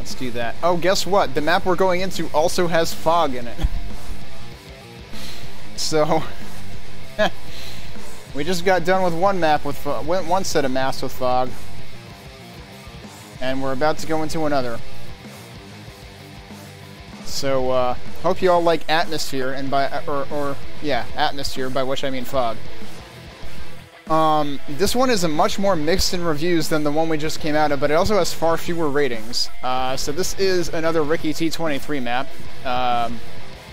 Let's do that. Oh, guess what? The map we're going into also has fog in it. So, we just got done with one map with one set of maps with fog, and we're about to go into another. So, hope you all like atmosphere, and by yeah, atmosphere, by which I mean fog. This one is a much more mixed in reviews than the one we just came out of, but it also has far fewer ratings. So this is another Ricky T23 map.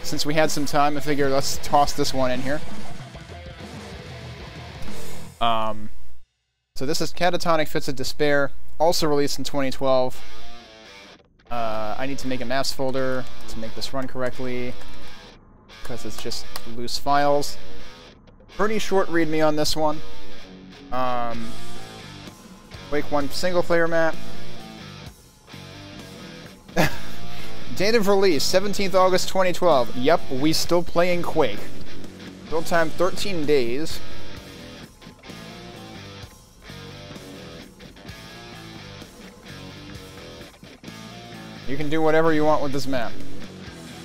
Since we had some time, I figured let's toss this one in here. So this is Catatonic Fits of Despair, also released in 2012. I need to make a maps folder to make this run correctly, because it's just loose files. Pretty short readme on this one. Quake 1 single-player map. Date of release, 17th August 2012. Yep, we still playing Quake. Build time, 13 days. You can do whatever you want with this map.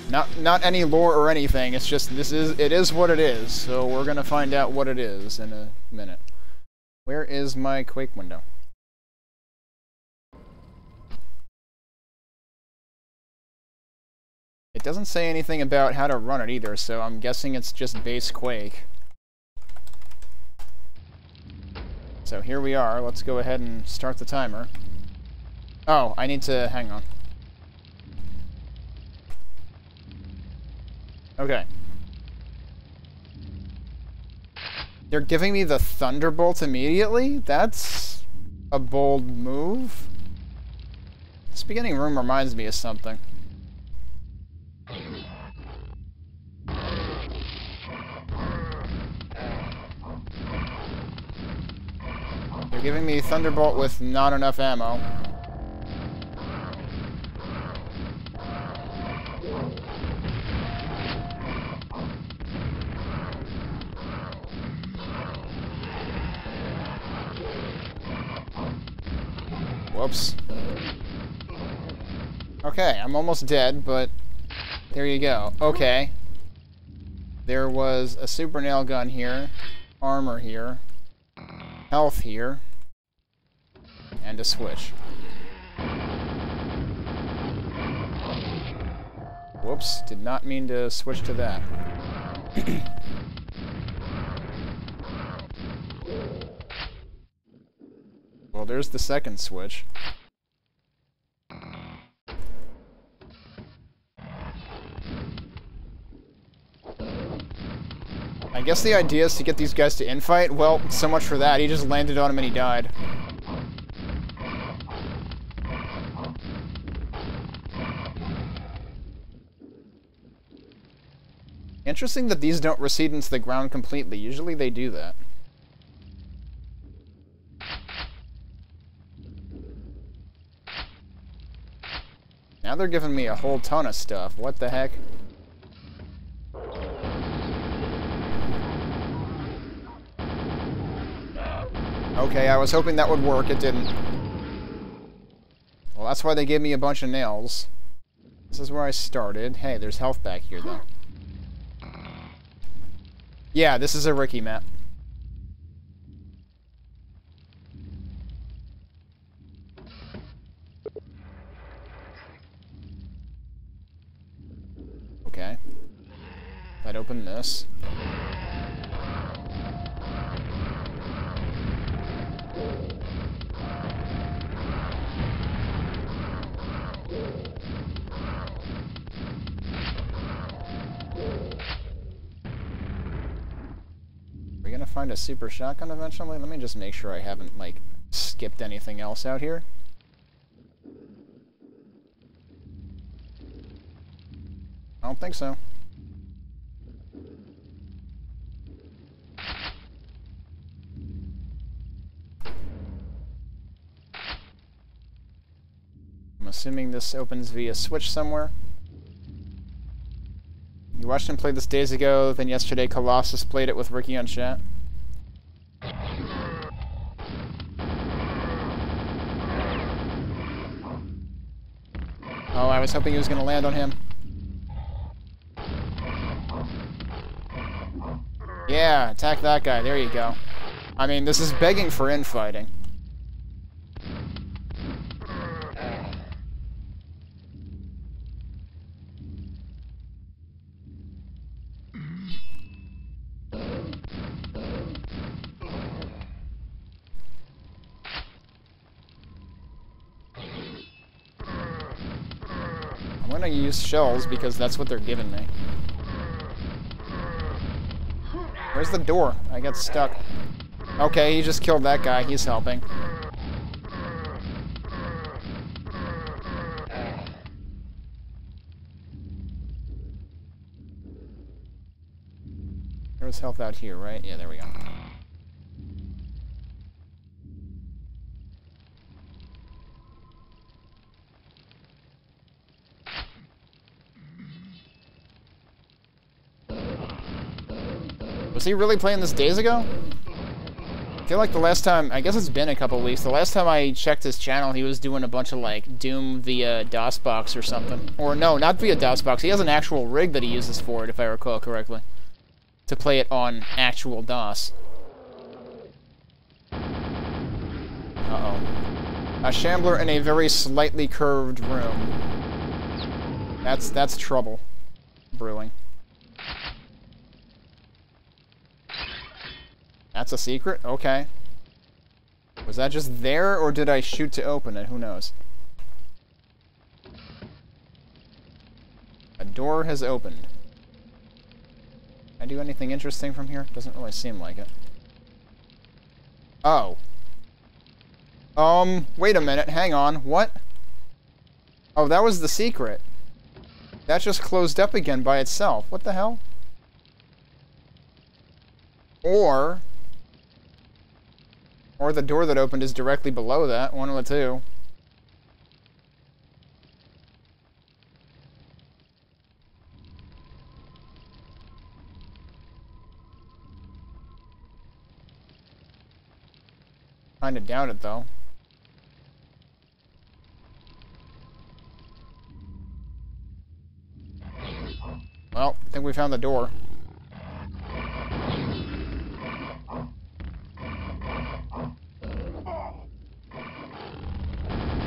Not any lore or anything. It's just it is what it is. So we're gonna find out what it is in a minute. Where is my Quake window? It doesn't say anything about how to run it either, so I'm guessing it's just base Quake. So here we are. Let's go ahead and start the timer. Oh, I need to hang on. Okay. They're giving me the Thunderbolt immediately? That's a bold move. This beginning room reminds me of something. They're giving me Thunderbolt with not enough ammo. Whoops. Okay, I'm almost dead, but there you go. Okay. There was a super nail gun here, armor here, health here, and a switch. Whoops, did not mean to switch to that. Well, there's the second switch. I guess the idea is to get these guys to infight. Well, so much for that. He just landed on him and he died. Interesting that these don't recede into the ground completely. Usually they do that. Now they're giving me a whole ton of stuff. What the heck? Okay, I was hoping that would work. It didn't. Well, that's why they gave me a bunch of nails. This is where I started. Hey, there's health back here, though. Yeah, this is a Ricky map. Okay. I'd open this. We're gonna find a super shotgun eventually? Let me just make sure I haven't, like, skipped anything else out here. I don't think so. I'm assuming this opens via switch somewhere. You watched him play this days ago, then yesterday Colossus played it with Ricky on chat. Oh, I was hoping it was going to land on him. Yeah, attack that guy. There you go. I mean, this is begging for infighting. I'm gonna use shells because that's what they're giving me. Where's the door? I got stuck. Okay, he just killed that guy. He's helping. There was health out here, right? Yeah, there we go. Was he really playing this days ago? I feel like the last time, I guess it's been a couple weeks, the last time I checked his channel, he was doing a bunch of, like, Doom via DOSBox or something. Or no, not via DOSBox. He has an actual rig that he uses for it, if I recall correctly. To play it on actual DOS. Uh-oh. A Shambler in a very slightly curved room. That's trouble. Brewing. That's a secret? Okay. Was that just there, or did I shoot to open it? Who knows? A door has opened. Can I do anything interesting from here? Doesn't really seem like it. Oh. Wait a minute. Hang on. What? Oh, that was the secret. That just closed up again by itself. What the hell? Or the door that opened is directly below that, one of the two. Kinda doubt it, though. Well, I think we found the door.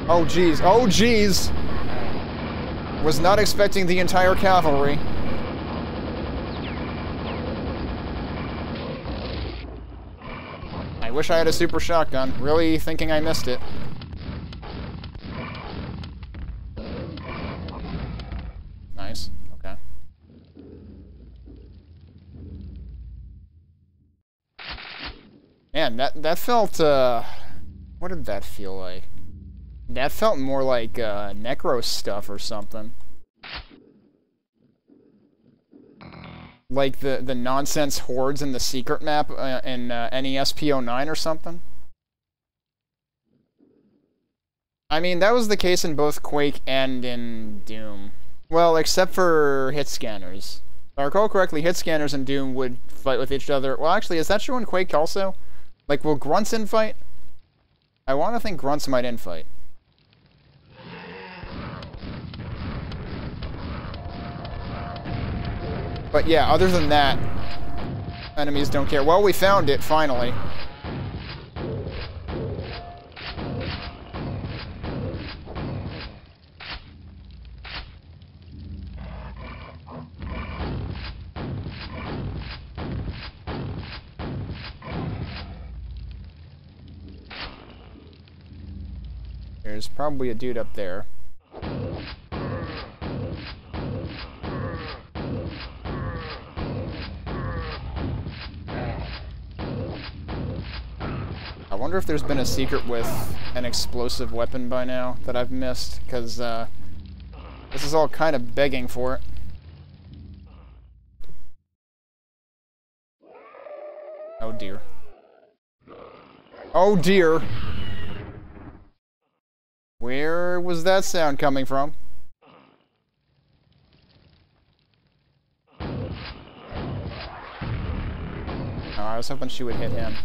Oh, jeez. Oh, jeez! Was not expecting the entire cavalry. I wish I had a super shotgun. Really thinking I missed it. Nice. Okay. Man, that felt, what did that feel like? That felt more like Necros stuff or something. Like the nonsense hordes in the secret map in NES P09 or something. I mean, that was the case in both Quake and in Doom. Well, except for hit scanners. If I recall correctly, hit scanners in Doom would fight with each other. Well, actually, is that true in Quake also? Like, will grunts infight? I want to think grunts might infight. But yeah, other than that, enemies don't care. Well, we found it, finally. There's probably a dude up there. I wonder if there's been a secret with an explosive weapon by now that I've missed, because this is all kind of begging for it. Oh dear. Oh dear! Where was that sound coming from? Oh, I was hoping she would hit him.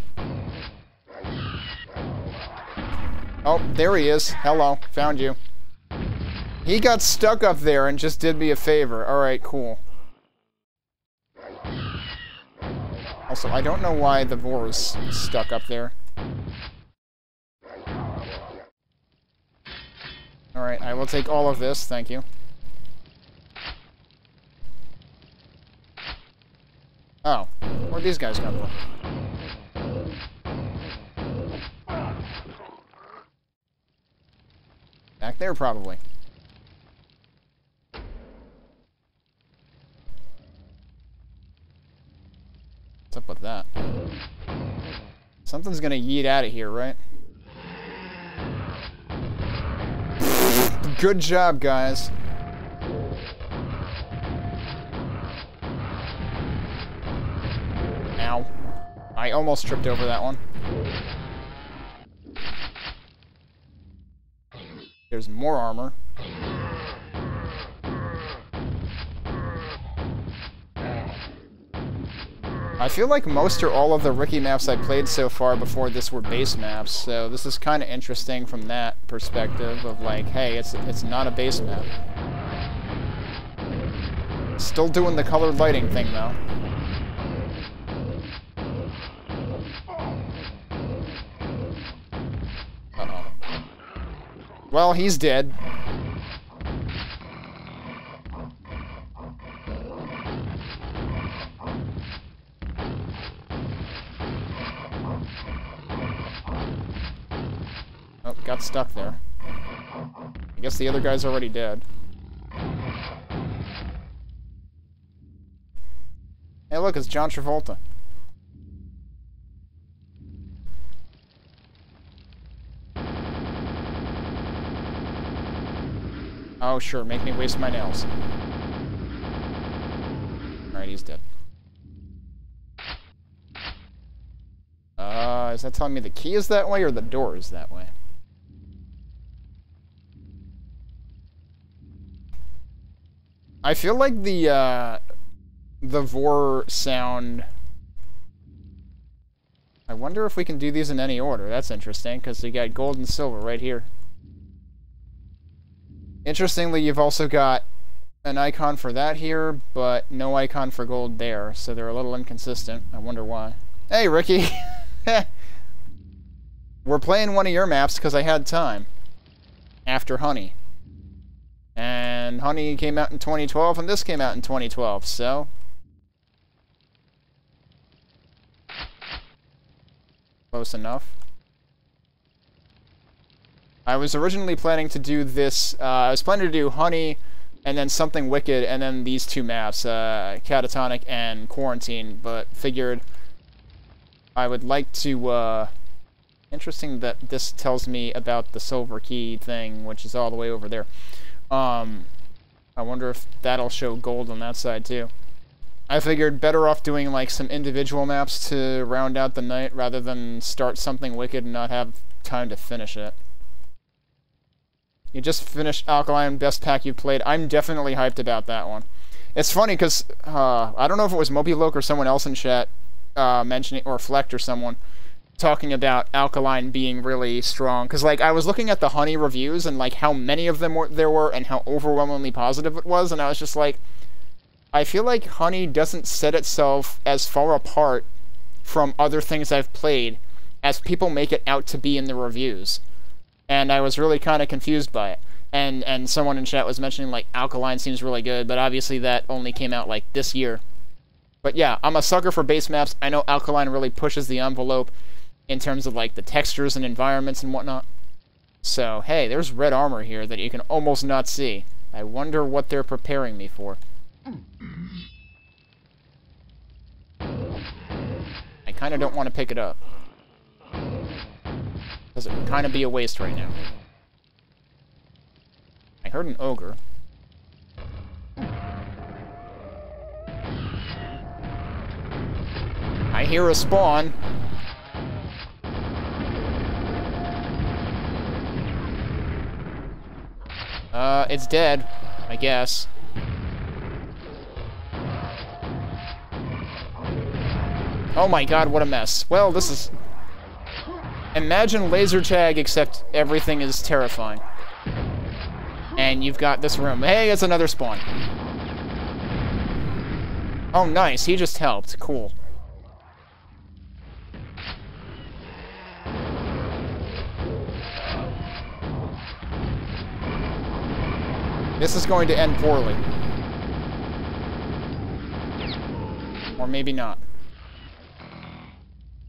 Oh, there he is. Hello. Found you. He got stuck up there and just did me a favor. Alright, cool. Also, I don't know why the Vore is stuck up there. Alright, I will take all of this, thank you. Oh, where'd these guys come from? Back there, probably. What's up with that? Something's gonna yeet out of here, right? Good job, guys. Ow. I almost tripped over that one. There's more armor. I feel like most or all of the Ricky maps I played so far before this were base maps, so this is kind of interesting from that perspective of like, hey, it's not a base map. Still doing the colored lighting thing, though. Uh-oh. Well, he's dead. Got stuck there. I guess the other guy's already dead. Hey, look, it's John Travolta. Oh, sure, make me waste my nails. Alright, he's dead. Is that telling me the key is that way or the door is that way? I feel like the Vore sound... I wonder if we can do these in any order. That's interesting, because you got gold and silver right here. Interestingly, you've also got an icon for that here, but no icon for gold there, so they're a little inconsistent. I wonder why. Hey, Ricky! We're playing one of your maps because I had time. After Honey. And Honey came out in 2012, and this came out in 2012, so... Close enough. I was originally planning to do this... I was planning to do Honey, and then Something Wicked, and then these two maps, Catatonic and Quarantine, but figured I would like to... Interesting that this tells me about the silver key thing, which is all the way over there. I wonder if that'll show gold on that side, too. I figured better off doing, like, some individual maps to round out the night rather than start Something Wicked and not have time to finish it. You just finished Alkaline, best pack you've played. I'm definitely hyped about that one. It's funny, because, I don't know if it was Moby Loke or someone else in chat mentioning, or Flecked or someone, talking about Alkaline being really strong, because, like, I was looking at the Honey reviews and, like, how many of them there were and how overwhelmingly positive it was, and I was just like, I feel like Honey doesn't set itself as far apart from other things I've played as people make it out to be in the reviews, and I was really kind of confused by it, and someone in chat was mentioning, like, Alkaline seems really good, but obviously that only came out, like, this year. But yeah, I'm a sucker for base maps. I know Alkaline really pushes the envelope in terms of, like, the textures and environments and whatnot. So, hey, there's red armor here that you can almost not see. I wonder what they're preparing me for. I kind of don't want to pick it up, because it would kind of be a waste right now. I heard an ogre. I hear a spawn. It's dead, I guess. Oh my god, what a mess. Well, this is... Imagine laser tag, except everything is terrifying. And you've got this room. Hey, it's another spawn. Oh, nice. He just helped. Cool. This is going to end poorly. Or maybe not.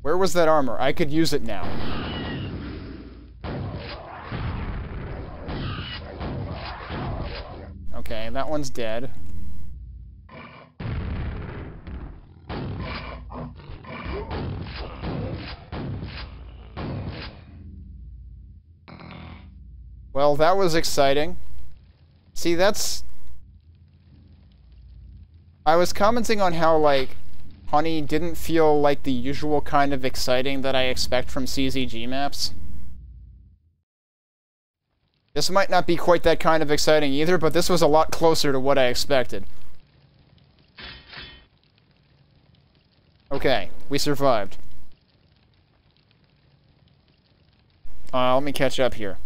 Where was that armor? I could use it now. Okay, that one's dead. Well, that was exciting. See, that's... I was commenting on how, like, Honey didn't feel like the usual kind of exciting that I expect from CZG maps. This might not be quite that kind of exciting either, but this was a lot closer to what I expected. Okay, we survived. Let me catch up here.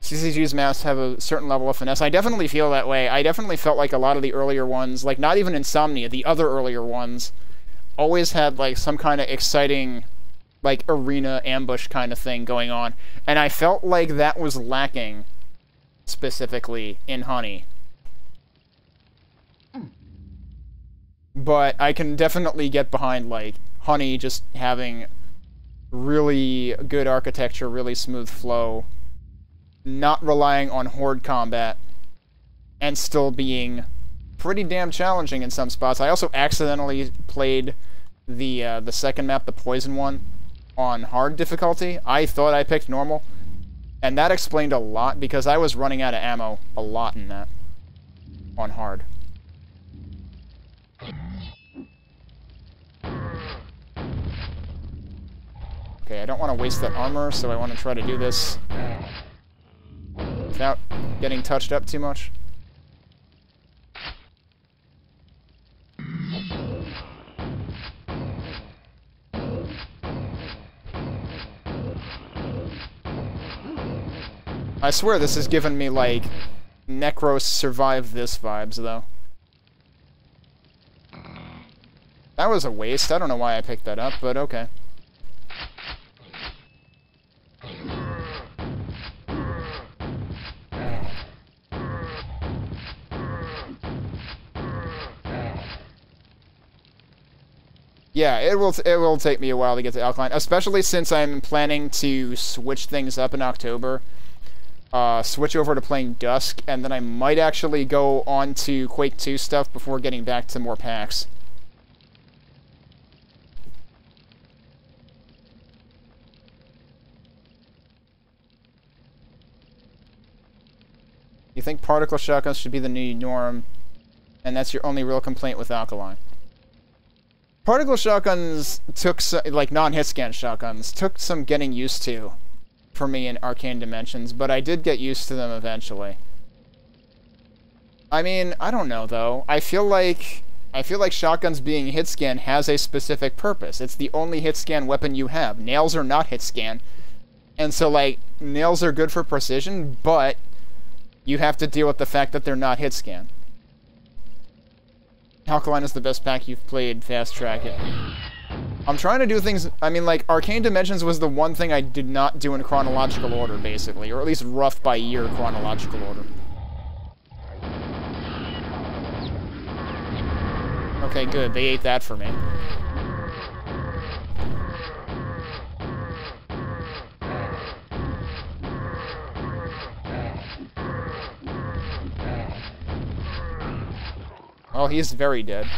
CCG's maps have a certain level of finesse. I definitely feel that way. I definitely felt like a lot of the earlier ones, like not even Insomnia, the other earlier ones, always had like some kind of exciting, like arena ambush kind of thing going on. And I felt like that was lacking specifically in Honey. But I can definitely get behind like Honey just having really good architecture, really smooth flow, not relying on horde combat, and still being pretty damn challenging in some spots. I also accidentally played the second map, the poison one, on hard difficulty. I thought I picked normal, and that explained a lot because I was running out of ammo a lot in that, on hard. Okay, I don't want to waste that armor, so I want to try to do this without getting touched up too much. I swear this has given me, like, Necros survive this vibes, though. That was a waste. I don't know why I picked that up, but okay. Yeah, it will take me a while to get to Alkaline, especially since I'm planning to switch things up in October. Switch over to playing Dusk, and then I might actually go on to Quake 2 stuff before getting back to more packs. You think particle shotguns should be the new norm, and that's your only real complaint with Alkaline. Particle shotguns took, like non-hit scan shotguns, took some getting used to for me in Arcane Dimensions, but I did get used to them eventually. I mean, I don't know though. I feel like shotguns being hit scan has a specific purpose. It's the only hit scan weapon you have. Nails are not hit scan, and so like nails are good for precision, but you have to deal with the fact that they're not hit scan. Alkaline is the best pack you've played, fast track it. I'm trying to do things, I mean, like, Arcane Dimensions was the one thing I did not do in chronological order, basically, or at least rough by year chronological order. Okay, good, they ate that for me. Oh, he's very dead.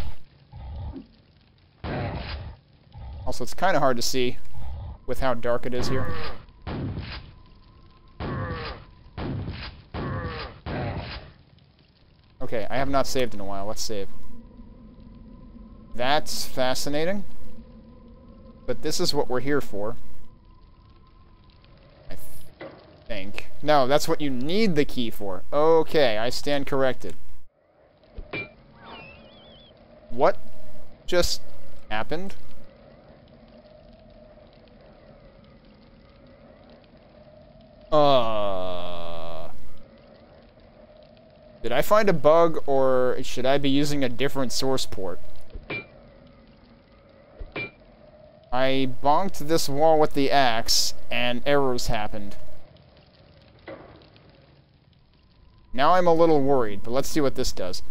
Also, it's kind of hard to see with how dark it is here. Okay, I have not saved in a while. Let's save. That's fascinating. But this is what we're here for. I think. No, that's what you need the key for. Okay, I stand corrected. What just happened? Did I find a bug, or should I be using a different source port? I bonked this wall with the axe, and errors happened. Now I'm a little worried, but let's see what this does.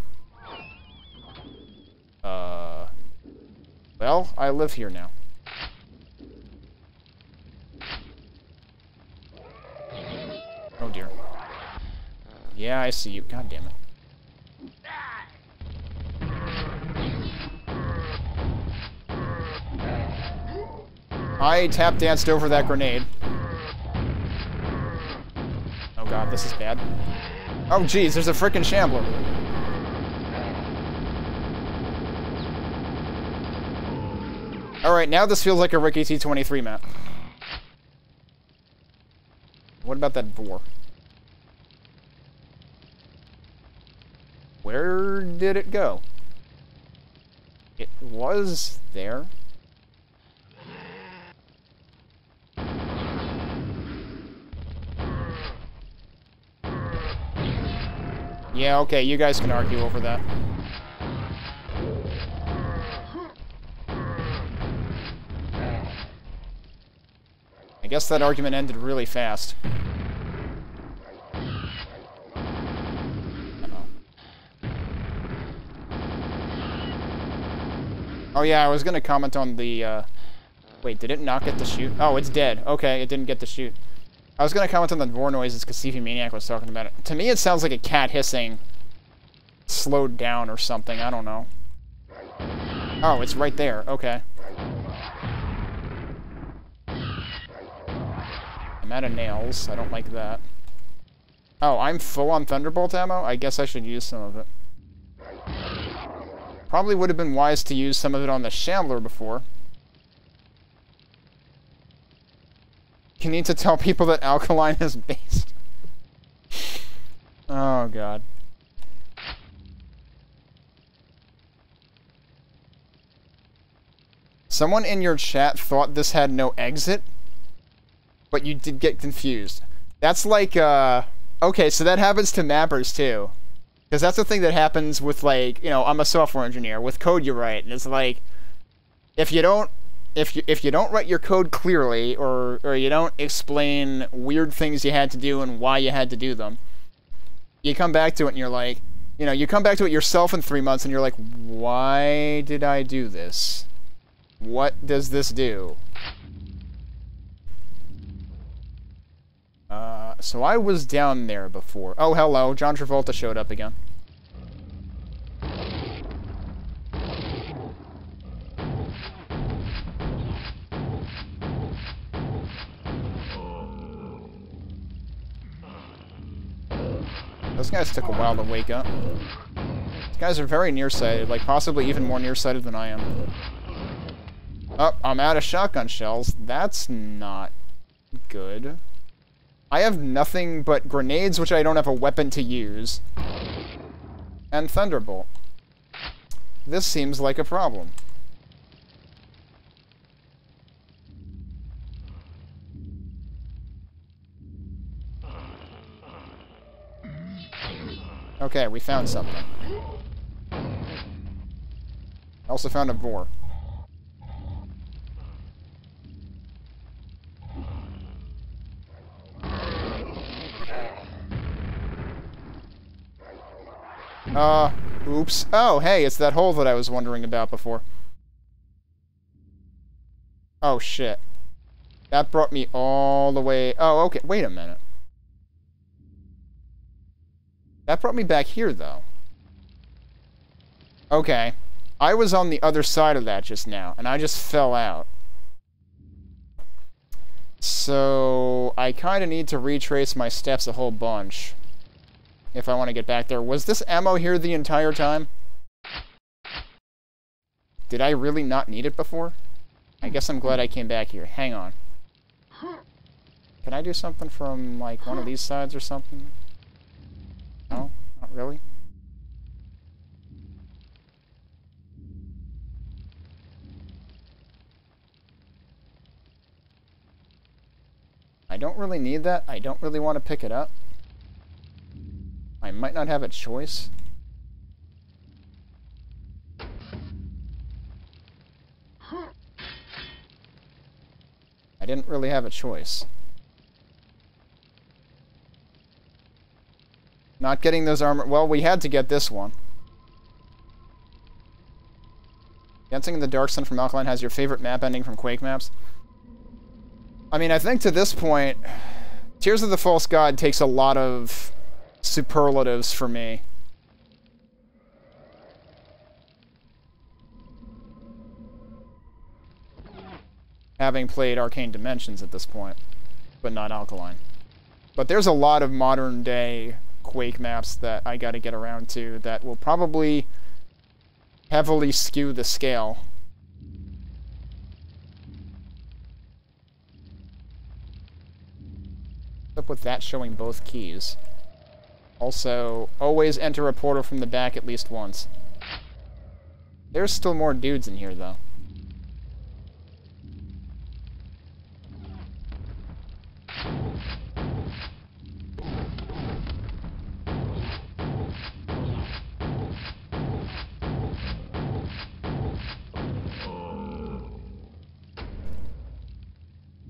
Well, I live here now. Oh dear. Yeah, I see you. God damn it. I tap danced over that grenade. Oh god, this is bad. Oh jeez, there's a frickin' Shambler. Alright, now this feels like a Ricky T23 map. What about that Vore? Where did it go? It was there. Yeah, okay, you guys can argue over that. I guess that argument ended really fast. Oh yeah, I was gonna comment on the, wait, did it not get to shoot? Oh, it's dead. Okay, it didn't get to shoot. I was going to comment on the Vore noises because Stevie Maniac was talking about it. To me, it sounds like a cat hissing slowed down or something. I don't know. Oh, it's right there. Okay. I'm out of nails. I don't like that. Oh, I'm full on Thunderbolt ammo? I guess I should use some of it. Probably would have been wise to use some of it on the Shambler before. You need to tell people that Alkaline is based. Oh, God. Someone in your chat thought this had no exit, but you did get confused. That's like, okay, so that happens to mappers, too. Because that's the thing that happens with, like, you know, I'm a software engineer. With code you write, and it's like, if you don't write your code clearly, or you don't explain weird things you had to do and why you had to do them, you come back to it and you're like, you know, you come back to it yourself in 3 months and you're like, why did I do this? What does this do? So I was down there before. Oh, hello, John Travolta showed up again. Those guys took a while to wake up. These guys are very nearsighted, like possibly even more nearsighted than I am. Oh, I'm out of shotgun shells. That's not good. I have nothing but grenades, which I don't have a weapon to use, and Thunderbolt. This seems like a problem. Okay, we found something. I also found a Vore. Oops. Oh, hey, it's that hole that I was wondering about before. Oh, shit. That brought me all the way... Oh, okay, wait a minute. That brought me back here, though. Okay. I was on the other side of that just now, and I just fell out. So, I kind of need to retrace my steps a whole bunch if I want to get back there. Was this ammo here the entire time? Did I really not need it before? I guess I'm glad I came back here. Hang on. Can I do something from, like, one of these sides or something? No, not really. I don't really need that. I don't really want to pick it up. I might not have a choice? I didn't really have a choice. Not getting those armor... Well, we had to get this one. Dancing in the Dark Sun from Alkaline has your favorite map ending from Quake maps. I mean, I think to this point, Tears of the False God takes a lot of superlatives for me. Having played Arcane Dimensions at this point, but not Alkaline. But there's a lot of modern-day Quake maps that I gotta get around to that will probably heavily skew the scale. What's up with that showing both keys? Also, always enter a portal from the back at least once. There's still more dudes in here, though.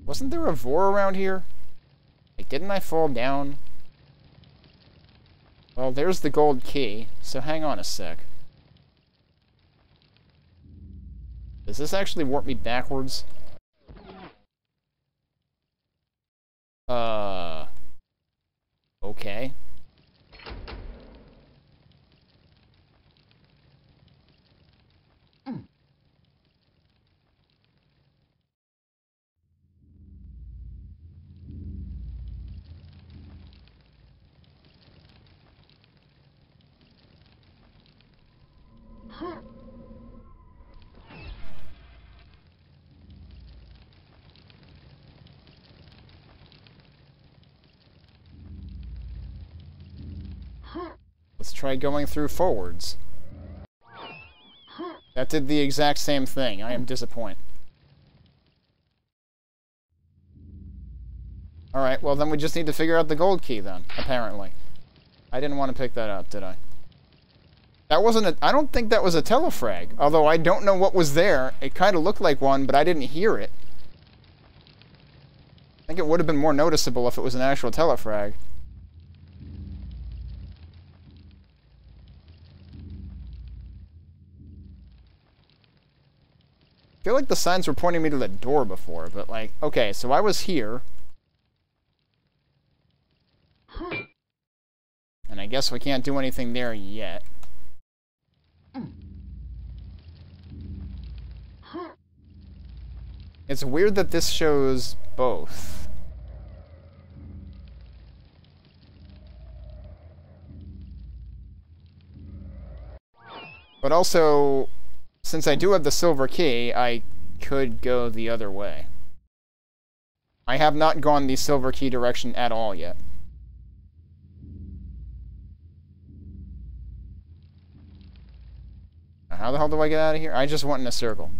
Wasn't there a Vore around here? Like, didn't I fall down? Well, there's the gold key, so hang on a sec. Does this actually warp me backwards? Okay. Let's try going through forwards. That did the exact same thing. I am disappointed. Alright, well then we just need to figure out the gold key then, apparently. I didn't want to pick that up, did I? That wasn't a... I don't think that was a telefrag. Although I don't know what was there. It kind of looked like one, but I didn't hear it. I think it would have been more noticeable if it was an actual telefrag. I feel like the signs were pointing me to the door before, but like... Okay, so I was here. And I guess we can't do anything there yet. It's weird that this shows both. But also, since I do have the silver key, I could go the other way. I have not gone the silver key direction at all yet. How the hell do I get out of here? I just went in a circle.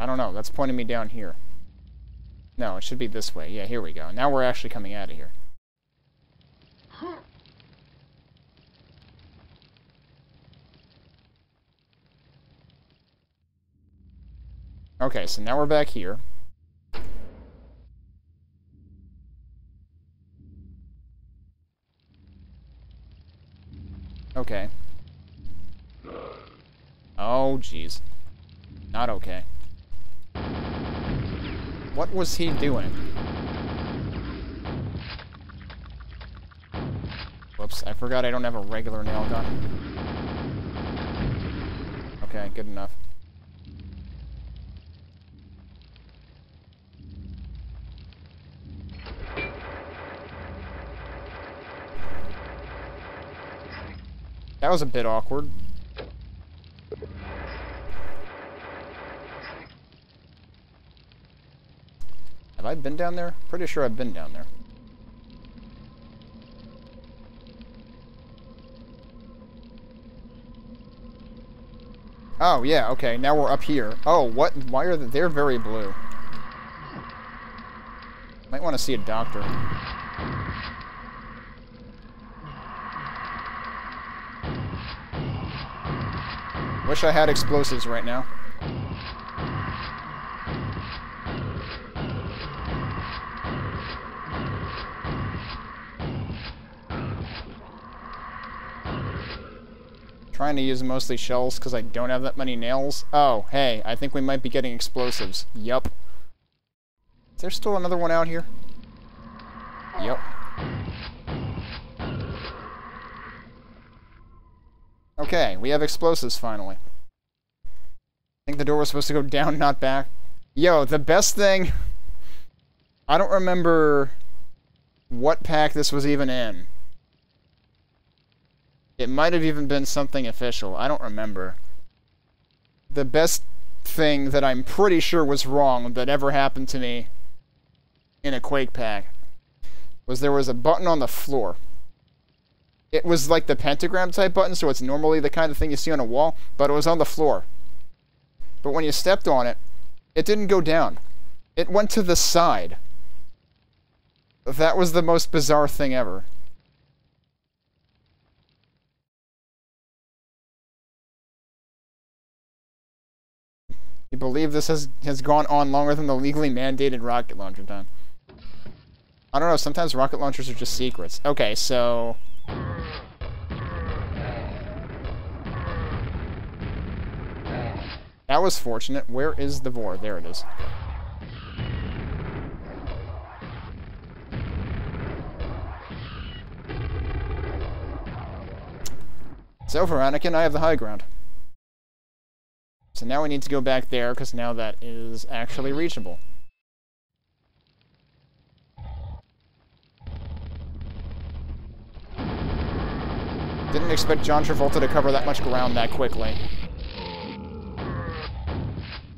I don't know. That's pointing me down here. No, it should be this way. Yeah, here we go. Now we're actually coming out of here. Okay, so now we're back here. Okay. Oh, jeez. Not okay. What was he doing? Whoops, I forgot I don't have a regular nail gun. Okay, good enough. That was a bit awkward. Have I been down there? Pretty sure I've been down there. Oh, yeah, okay, now we're up here. Oh, what? Why are they... They're very blue. Might want to see a doctor. Wish I had explosives right now. Trying to use mostly shells because I don't have that many nails. Oh, hey, I think we might be getting explosives. Yup. Is there still another one out here? Yup. Okay, we have explosives finally. I think the door was supposed to go down, not back. Yo, the best thing... I don't remember what pack this was even in. It might have even been something official. I don't remember. The best thing that I'm pretty sure was wrong that ever happened to me in a Quake pack was there was a button on the floor. It was like the pentagram type button, so it's normally the kind of thing you see on a wall, but it was on the floor. But when you stepped on it, it didn't go down. It went to the side. That was the most bizarre thing ever. You believe this has gone on longer than the legally mandated rocket launcher time? I don't know, sometimes rocket launchers are just secrets. Okay, so... That was fortunate. Where is the Vore? There it is. So, Veronican, I have the high ground. So now we need to go back there, because now that is actually reachable. Didn't expect John Travolta to cover that much ground that quickly.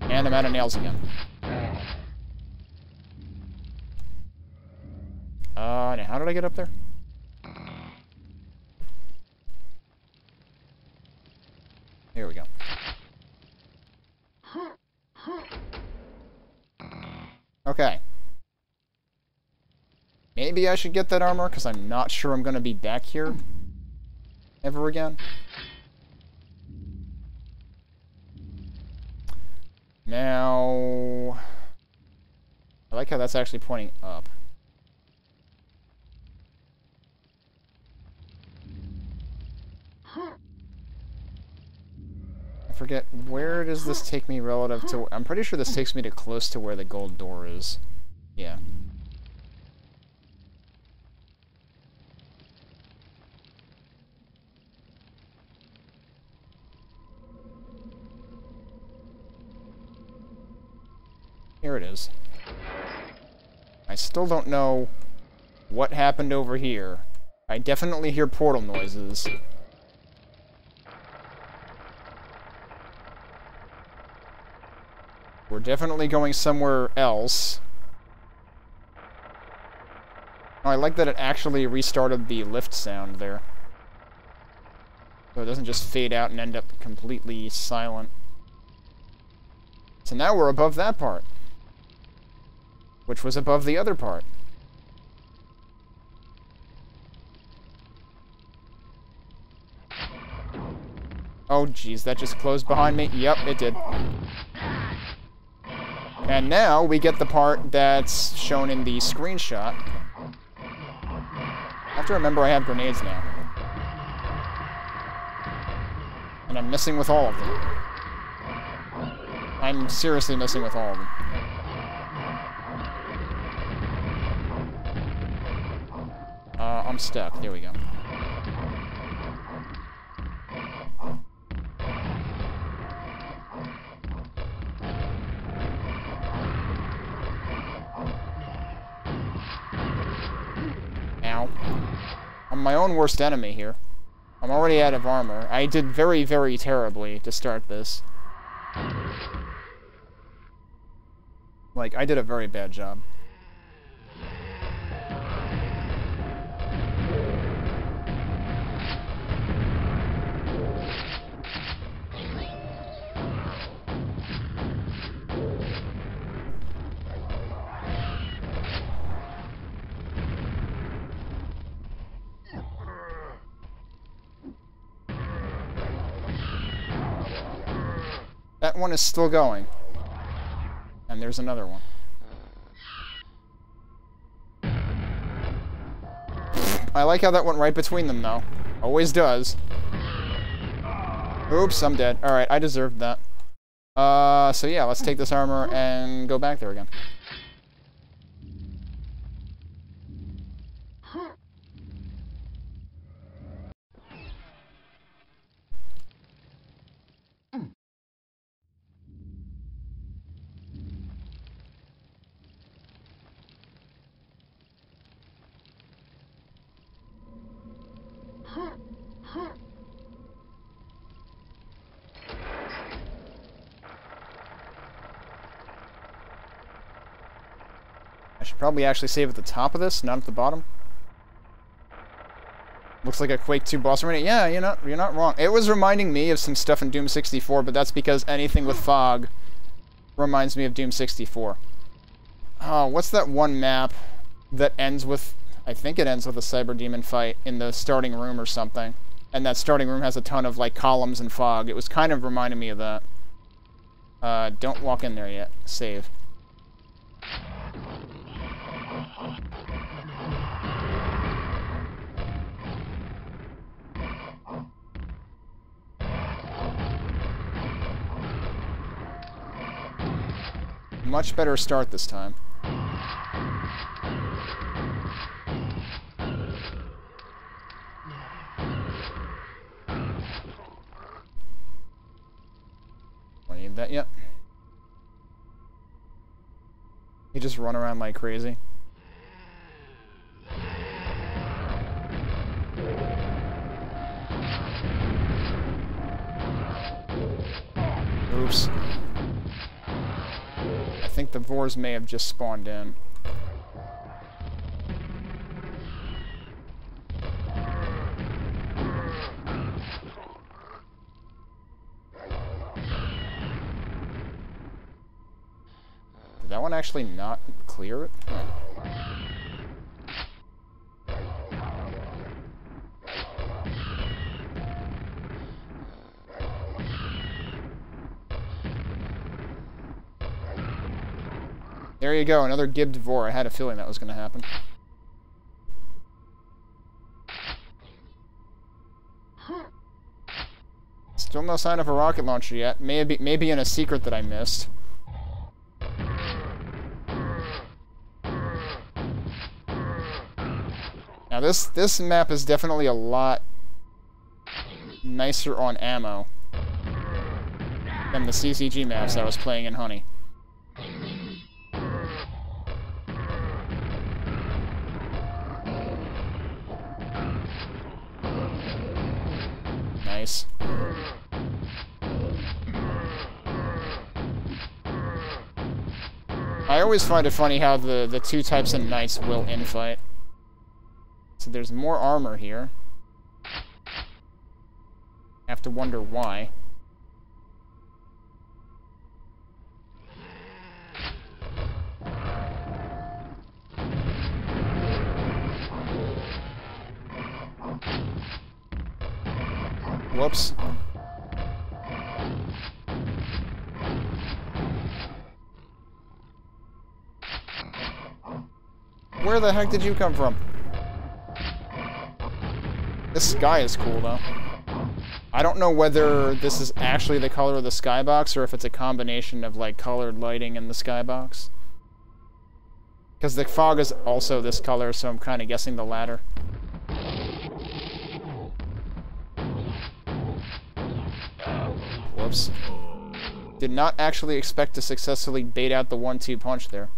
And I'm out of nails again. Now how did I get up there? Here we go. Okay. Maybe I should get that armor, because I'm not sure I'm going to be back here ever again. Now... I like how that's actually pointing up. I forget, where does this take me relative to... I'm pretty sure this takes me to close to where the gold door is. Yeah. Here it is. I still don't know what happened over here. I definitely hear portal noises. We're definitely going somewhere else. Oh, I like that it actually restarted the lift sound there. So it doesn't just fade out and end up completely silent. So now we're above that part. Which was above the other part. Oh jeez, that just closed behind me? Yep, it did. And now we get the part that's shown in the screenshot. I have to remember I have grenades now. And I'm missing with all of them. I'm seriously missing with all of them. I'm stuck. There we go. My own worst enemy here. I'm already out of armor. I did very, very terribly to start this. Like, I did a very bad job. That one is still going. And there's another one. I like how that went right between them, though. Always does. Oops, I'm dead. Alright, I deserved that. So yeah, let's take this armor and go back there again. Probably actually save at the top of this, not at the bottom. Looks like a Quake 2 boss arena. Yeah, you're not wrong. It was reminding me of some stuff in Doom 64, but that's because anything with fog reminds me of Doom 64. Oh, what's that one map that ends with... I think it ends with a cyber demon fight in the starting room or something. And that starting room has a ton of, like, columns and fog. It was kind of reminding me of that. Don't walk in there yet. Save. Much better start this time. Do I need that yet? You just run around like crazy. Oops. I think the Vores may have just spawned in. Did that one actually not clear it? Oh. There you go, another Gibbed Vore. I had a feeling that was going to happen. Still no sign of a rocket launcher yet. Maybe in a secret that I missed. Now this map is definitely a lot nicer on ammo than the CZG maps I was playing in Honey. I always find it funny how the two types of knights will infight. So there's more armor here. I have to wonder why. Whoops. Where the heck did you come from? This sky is cool, though. I don't know whether this is actually the color of the skybox or if it's a combination of, like, colored lighting in the skybox. Because the fog is also this color, so I'm kind of guessing the latter. Whoops. Did not actually expect to successfully bait out the 1-2 punch there.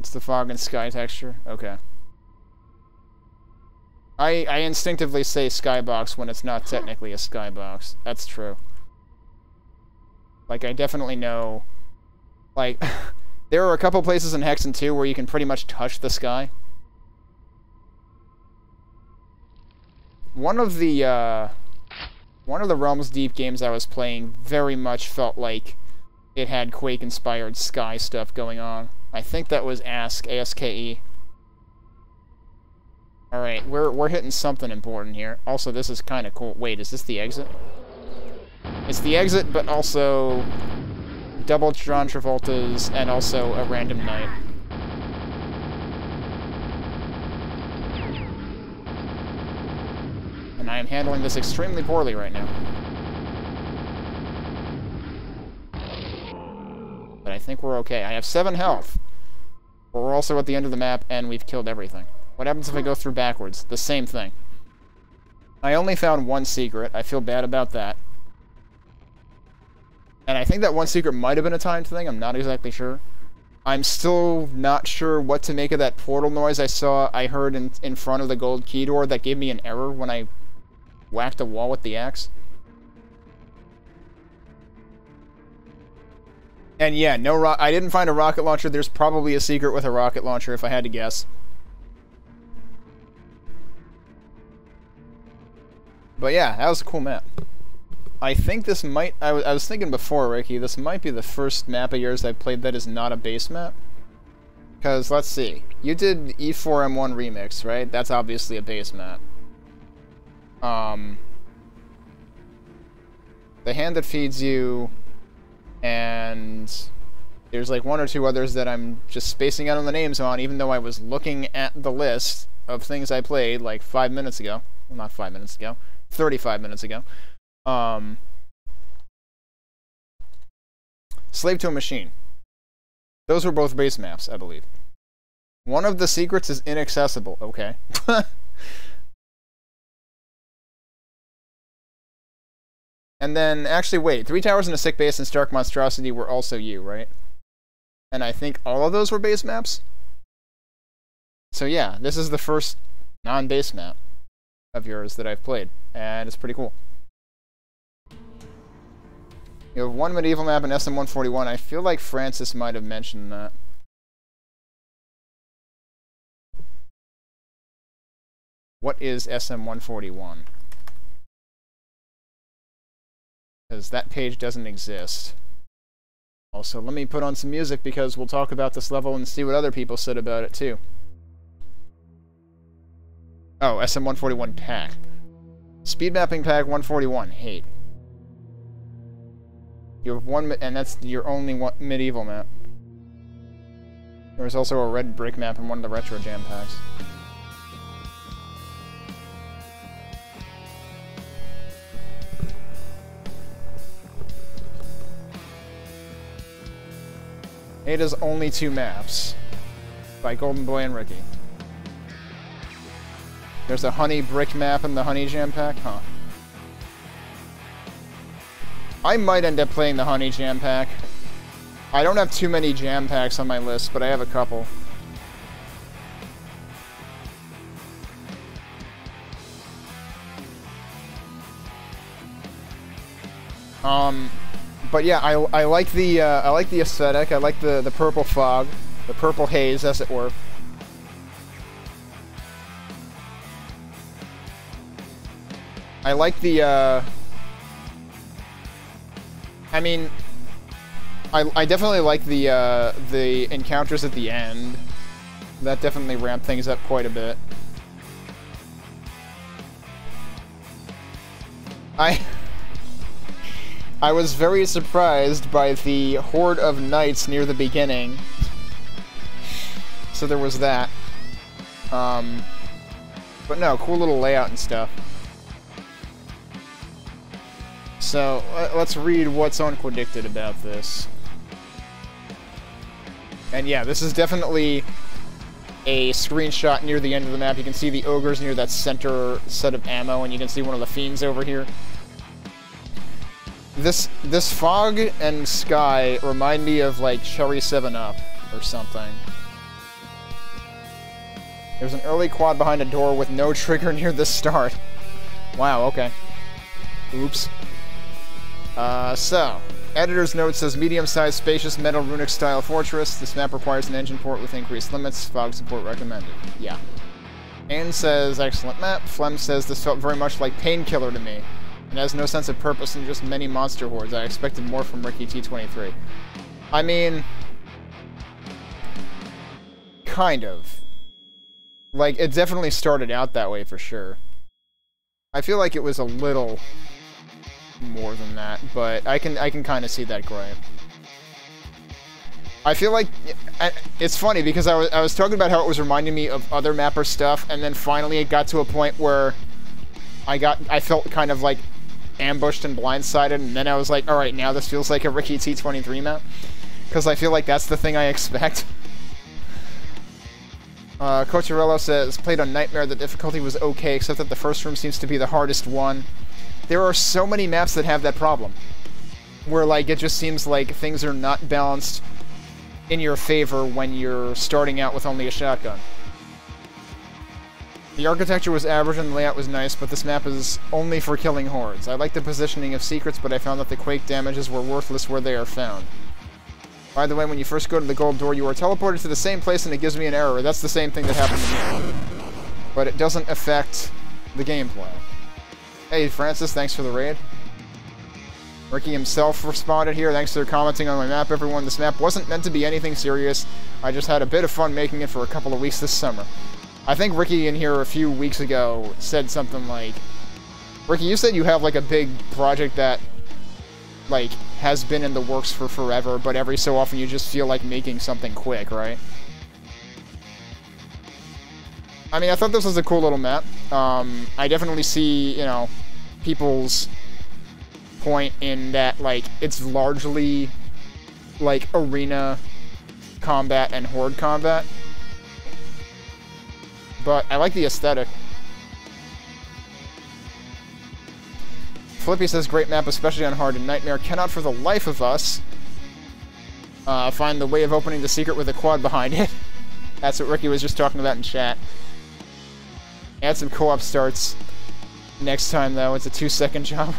It's the fog and sky texture? Okay. I instinctively say skybox when it's not technically a skybox. That's true. Like, I definitely know... Like, there are a couple places in Hexen 2 where you can pretty much touch the sky. One of the Realms Deep games I was playing very much felt like it had Quake-inspired sky stuff going on. I think that was Ask, A-S-K-E. Alright, we're hitting something important here. Also, this is kind of cool. Wait, is this the exit? It's the exit, but also double John Travolta's and also a random night. And I am handling this extremely poorly right now. But I think we're okay. I have 7 health. But we're also at the end of the map, and we've killed everything. What happens if I go through backwards? The same thing. I only found one secret. I feel bad about that. And I think that one secret might have been a timed thing. I'm not exactly sure. I'm still not sure what to make of that portal noise I heard in front of the gold key door that gave me an error when I whacked a wall with the axe. And yeah, no I didn't find a rocket launcher. There's probably a secret with a rocket launcher if I had to guess. But yeah, that was a cool map. I think this might... I was thinking before, Ricky, this might be the first map of yours I played that is not a base map. Because, let's see. You did E4M1 Remix, right? That's obviously a base map. The Hand That Feeds You... And... There's like one or two others that I'm just spacing out on the names on, even though I was looking at the list of things I played like 5 minutes ago. Well, not 5 minutes ago. 35 minutes ago. Slave to a Machine. Those were both base maps, I believe. One of the secrets is inaccessible. Okay. And then, actually, wait. 3 Towers and a Sick Base and Stark Monstrosity were also you, right? And I think all of those were base maps? So yeah, this is the first non-base map of yours that I've played. And it's pretty cool. You have one medieval map in SM141. I feel like Francis might have mentioned that. What is SM141? Because that page doesn't exist. Also, let me put on some music because we'll talk about this level and see what other people said about it too. Oh, SM141 pack. Speed mapping pack 141. Hate. You have one, and that's your only one medieval map. There was also a red brick map in one of the retro jam packs. Ada's Only Two Maps by Golden Boy and Ricky. There's a Honey brick map in the Honey jam pack, huh? I might end up playing the Honey jam pack. I don't have too many jam packs on my list, but I have a couple. But yeah, I like the aesthetic. I like the purple fog, the purple haze, as it were. I like the. I mean, I definitely like the encounters at the end. That definitely ramped things up quite a bit. I was very surprised by the horde of knights near the beginning. So there was that. But no, cool little layout and stuff. So, let's read what's on Quodicted about this. And yeah, this is definitely a screenshot near the end of the map. You can see the ogres near that center set of ammo, and you can see one of the fiends over here. This fog and sky remind me of, like, Cherry 7-Up or something. There's an early quad behind a door with no trigger near the start. Wow, okay. Oops. So, editor's note says medium-sized, spacious, metal, runic-style fortress. This map requires an engine port with increased limits. Fog support recommended. Yeah. Anne says, excellent map. Flem says, this felt very much like Painkiller to me. It has no sense of purpose and just many monster hordes. I expected more from Ricky T23. I mean... Kind of. Like, it definitely started out that way for sure. I feel like it was a little more than that, but I can kind of see that gripe. I feel like it's funny because I was talking about how it was reminding me of other mapper stuff, and then finally it got to a point where I felt kind of like ambushed and blindsided, and then I was like, all right, now this feels like a Ricky T23 map, because I feel like that's the thing I expect. Cocharello says, played on Nightmare, the difficulty was okay, except that the first room seems to be the hardest one. There are so many maps that have that problem, where like it just seems like things are not balanced in your favor when you're starting out with only a shotgun. The architecture was average and the layout was nice, but this map is only for killing hordes. I like the positioning of secrets, but I found that the Quake damages were worthless where they are found. By the way, when you first go to the gold door, you are teleported to the same place and it gives me an error. That's the same thing that happened to me. But it doesn't affect the gameplay. Hey, Francis, thanks for the raid. Ricky himself responded here. Thanks for commenting on my map, everyone. This map wasn't meant to be anything serious. I just had a bit of fun making it for a couple of weeks this summer. I think Ricky in here a few weeks ago said something like, Ricky, you said you have like a big project that like has been in the works for forever, but every so often you just feel like making something quick, right? I mean, I thought this was a cool little map. I definitely see, you know, people's point in that, like, it's largely like arena combat and horde combat, but I like the aesthetic. Flippy says, great map, especially on Hard and Nightmare. Cannot for the life of us find the way of opening the secret with a quad behind it. That's what Ricky was just talking about in chat. Add some co-op starts next time, though. It's a 2-second job.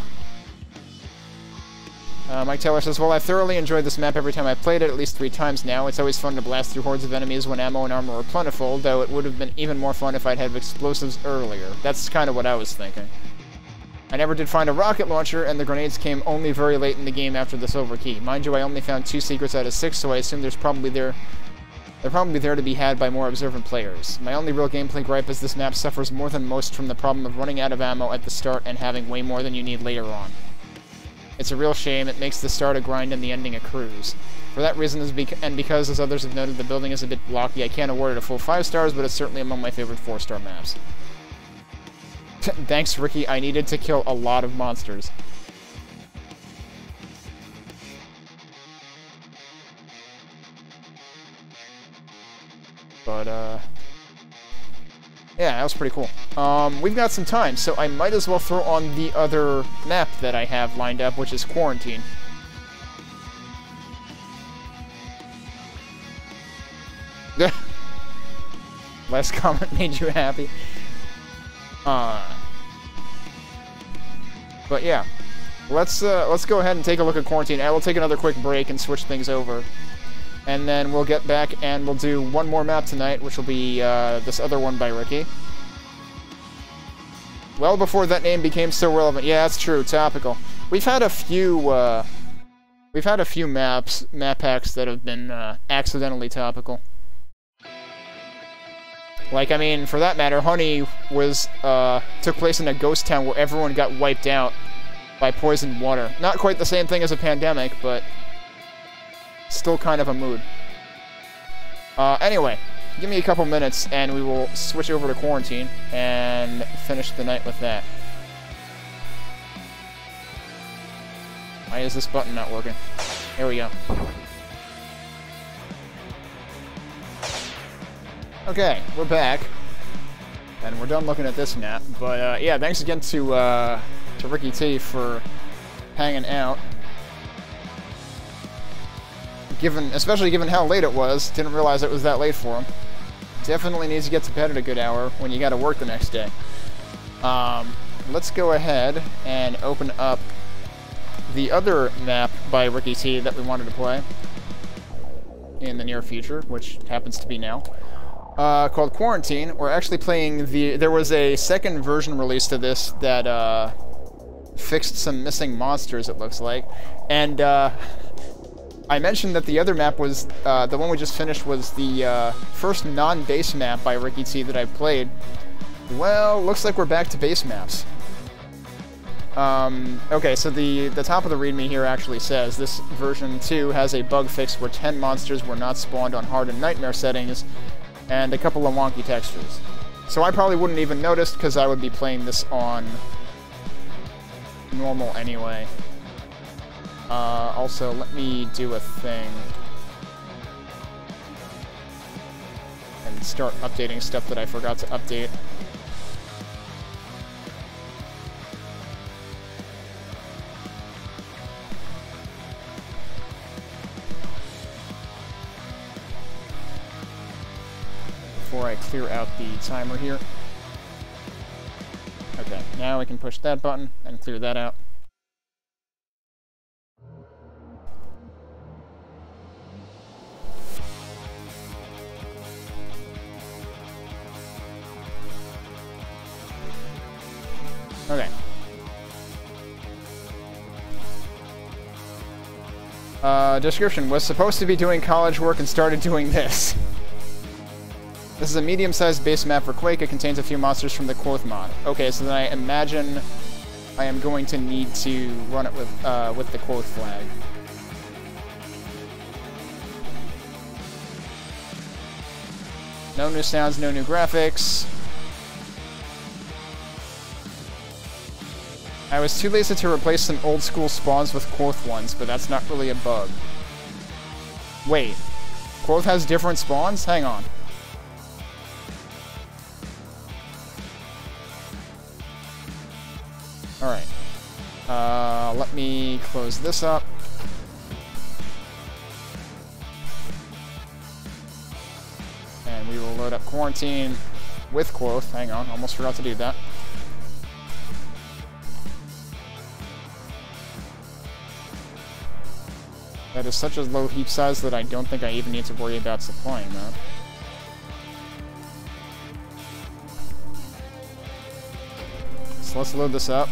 Mike Taylor says, well, I've thoroughly enjoyed this map every time I've played it, at least 3 times now. It's always fun to blast through hordes of enemies when ammo and armor are plentiful, though it would have been even more fun if I'd had explosives earlier. That's kind of what I was thinking. I never did find a rocket launcher, and the grenades came only very late in the game after the silver key. Mind you, I only found 2 secrets out of 6, so I assume they're probably there to be had by more observant players. My only real gameplay gripe is this map suffers more than most from the problem of running out of ammo at the start and having way more than you need later on. It's a real shame. It makes the start a grind and the ending a cruise. For that reason, and because, as others have noted, the building is a bit blocky, I can't award it a full 5 stars, but it's certainly among my favorite 4-star maps. Thanks, Ricky. I needed to kill a lot of monsters. But, yeah, that was pretty cool. We've got some time, so I might as well throw on the other map that I have lined up, which is Quarantine. Last comment made you happy. But yeah, let's go ahead and take a look at Quarantine. I will take another quick break and switch things over, and then we'll get back and we'll do one more map tonight, which will be this other one by Ricky. Well before that name became so relevant. Yeah, that's true. Topical. We've had a few map packs that have been accidentally topical. Like, I mean, for that matter, Honey was, took place in a ghost town where everyone got wiped out by poisoned water. Not quite the same thing as a pandemic, but still kind of a mood. Anyway, give me a couple minutes and we will switch over to Quarantine and finish the night with that. Why is this button not working? Here we go. Okay, we're back, and we're done looking at this map, but yeah, thanks again to Ricky T for hanging out. Especially given how late it was, didn't realize it was that late for him. Definitely needs to get to bed at a good hour when you gotta work the next day. Let's go ahead and open up the other map by Ricky T that we wanted to play in the near future, which happens to be now. Called Quarantine. We're actually playing the... There was a second version released to this that fixed some missing monsters, it looks like. And I mentioned that the other map was, the one we just finished was the first non-base map by Ricky T that I played. Well, looks like we're back to base maps. Okay, so the top of the readme here actually says, this version 2 has a bug fix where 10 monsters were not spawned on hard and nightmare settings, and a couple of wonky textures. So I probably wouldn't even notice, because I would be playing this on normal anyway. Also, let me do a thing and start updating stuff that I forgot to update. Before I clear out the timer here. Okay, now I can push that button and clear that out. Okay. Description. Was supposed to be doing college work and started doing this. This is a medium-sized base map for Quake. It contains a few monsters from the Quoth mod. Okay, so then I imagine I am going to need to run it with the Quoth flag. No new sounds, no new graphics. I was too lazy to replace some old-school spawns with Quoth ones, but that's not really a bug. Wait. Quoth has different spawns? Hang on. Alright. Let me close this up. And we will load up Quarantine with Quoth. Hang on, almost forgot to do that. That is such a low heap size that I don't think I even need to worry about supplying that. So let's load this up.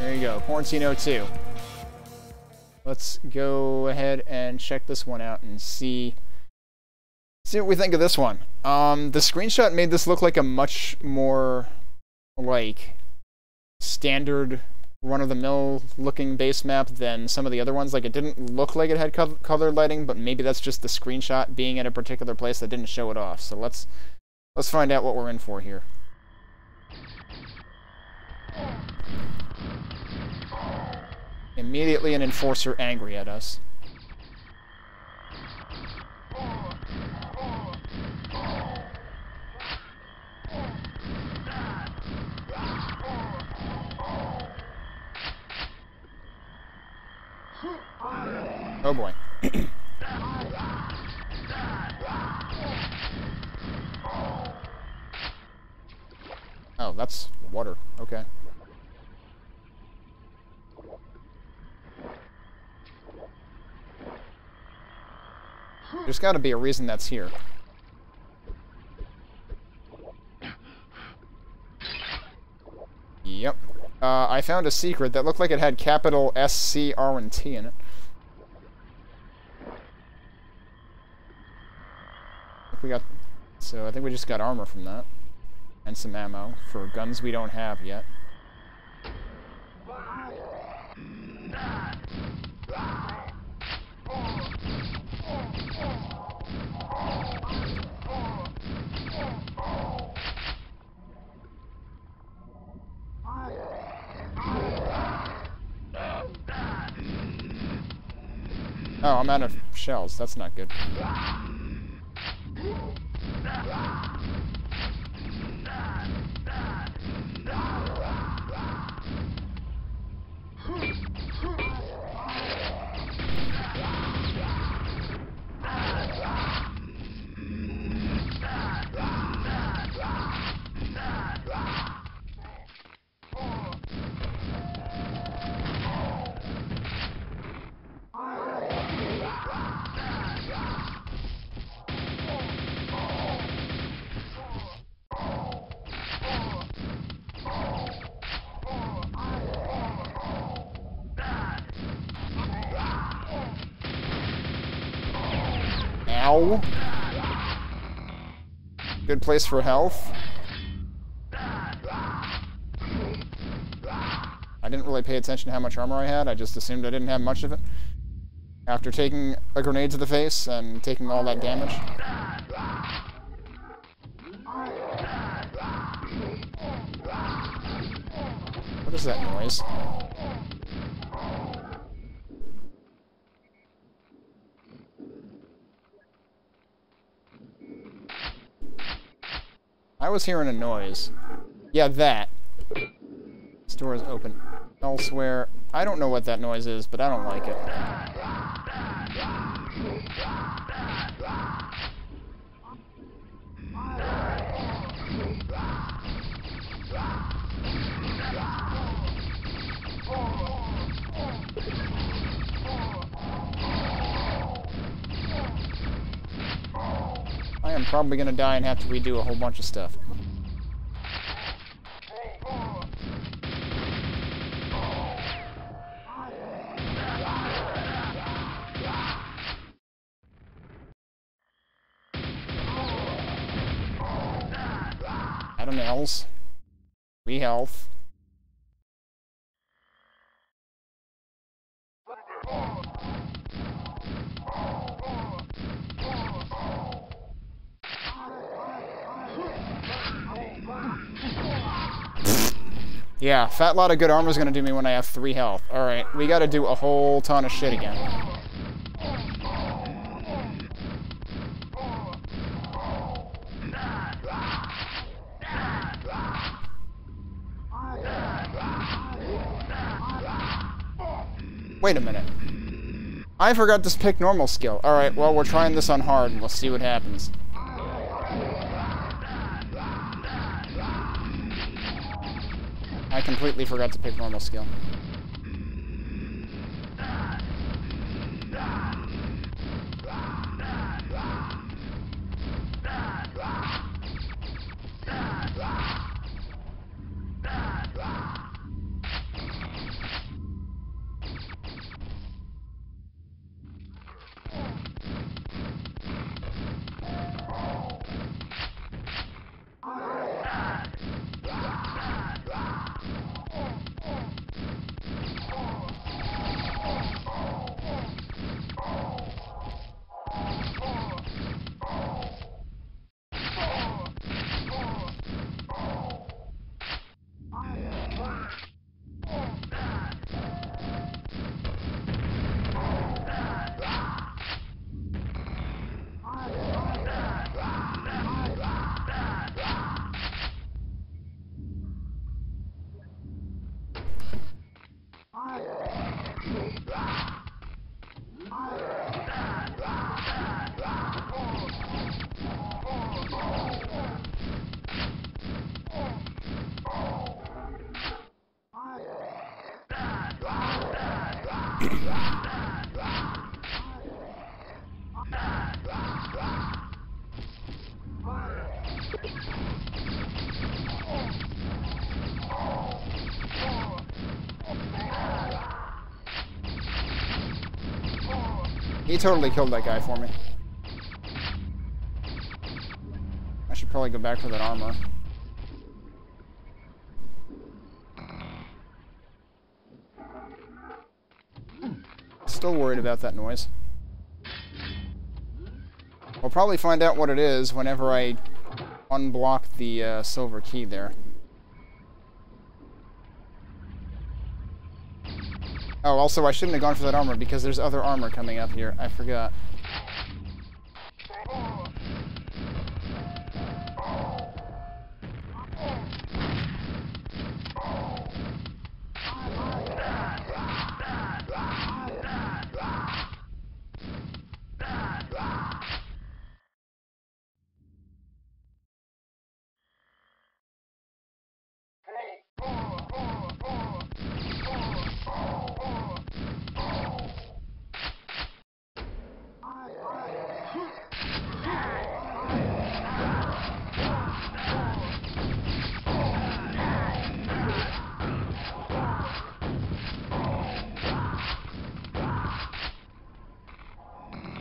There you go, Quarantine 02. Let's go ahead and check this one out and see what we think of this one. The screenshot made this look like a much more, like, standard run-of-the-mill looking base map than some of the other ones. Like, it didn't look like it had color lighting, but maybe that's just the screenshot being at a particular place that didn't show it off. So let's find out what we're in for here. Immediately an enforcer angry at us. Oh boy. Oh, that's water. Okay. There's got to be a reason that's here. Yep. I found a secret that looked like it had capital S, C, R, and T in it. We got, so I think we just got armor from that, and some ammo for guns we don't have yet. Oh, I'm out of shells. That's not good. Ow. Good place for health. I didn't really pay attention to how much armor I had. I just assumed I didn't have much of it. After taking a grenade to the face and taking all that damage. What is that noise? I was hearing a noise. Yeah, that. This door is open. Elsewhere. I don't know what that noise is, but I don't like it. I am probably gonna die and have to redo a whole bunch of stuff. Adam L's. We health. Yeah, fat lot of good armor's gonna do me when I have 3 health. Alright, we gotta do a whole ton of shit again. Wait a minute. I forgot to pick normal skill. Alright, well, we're trying this on hard and we'll see what happens. I completely forgot to pick normal skill. He totally killed that guy for me. I should probably go back for that armor. Still worried about that noise. I'll probably find out what it is whenever I unblock the silver key there. Oh, also, I shouldn't have gone for that armor because there's other armor coming up here. I forgot.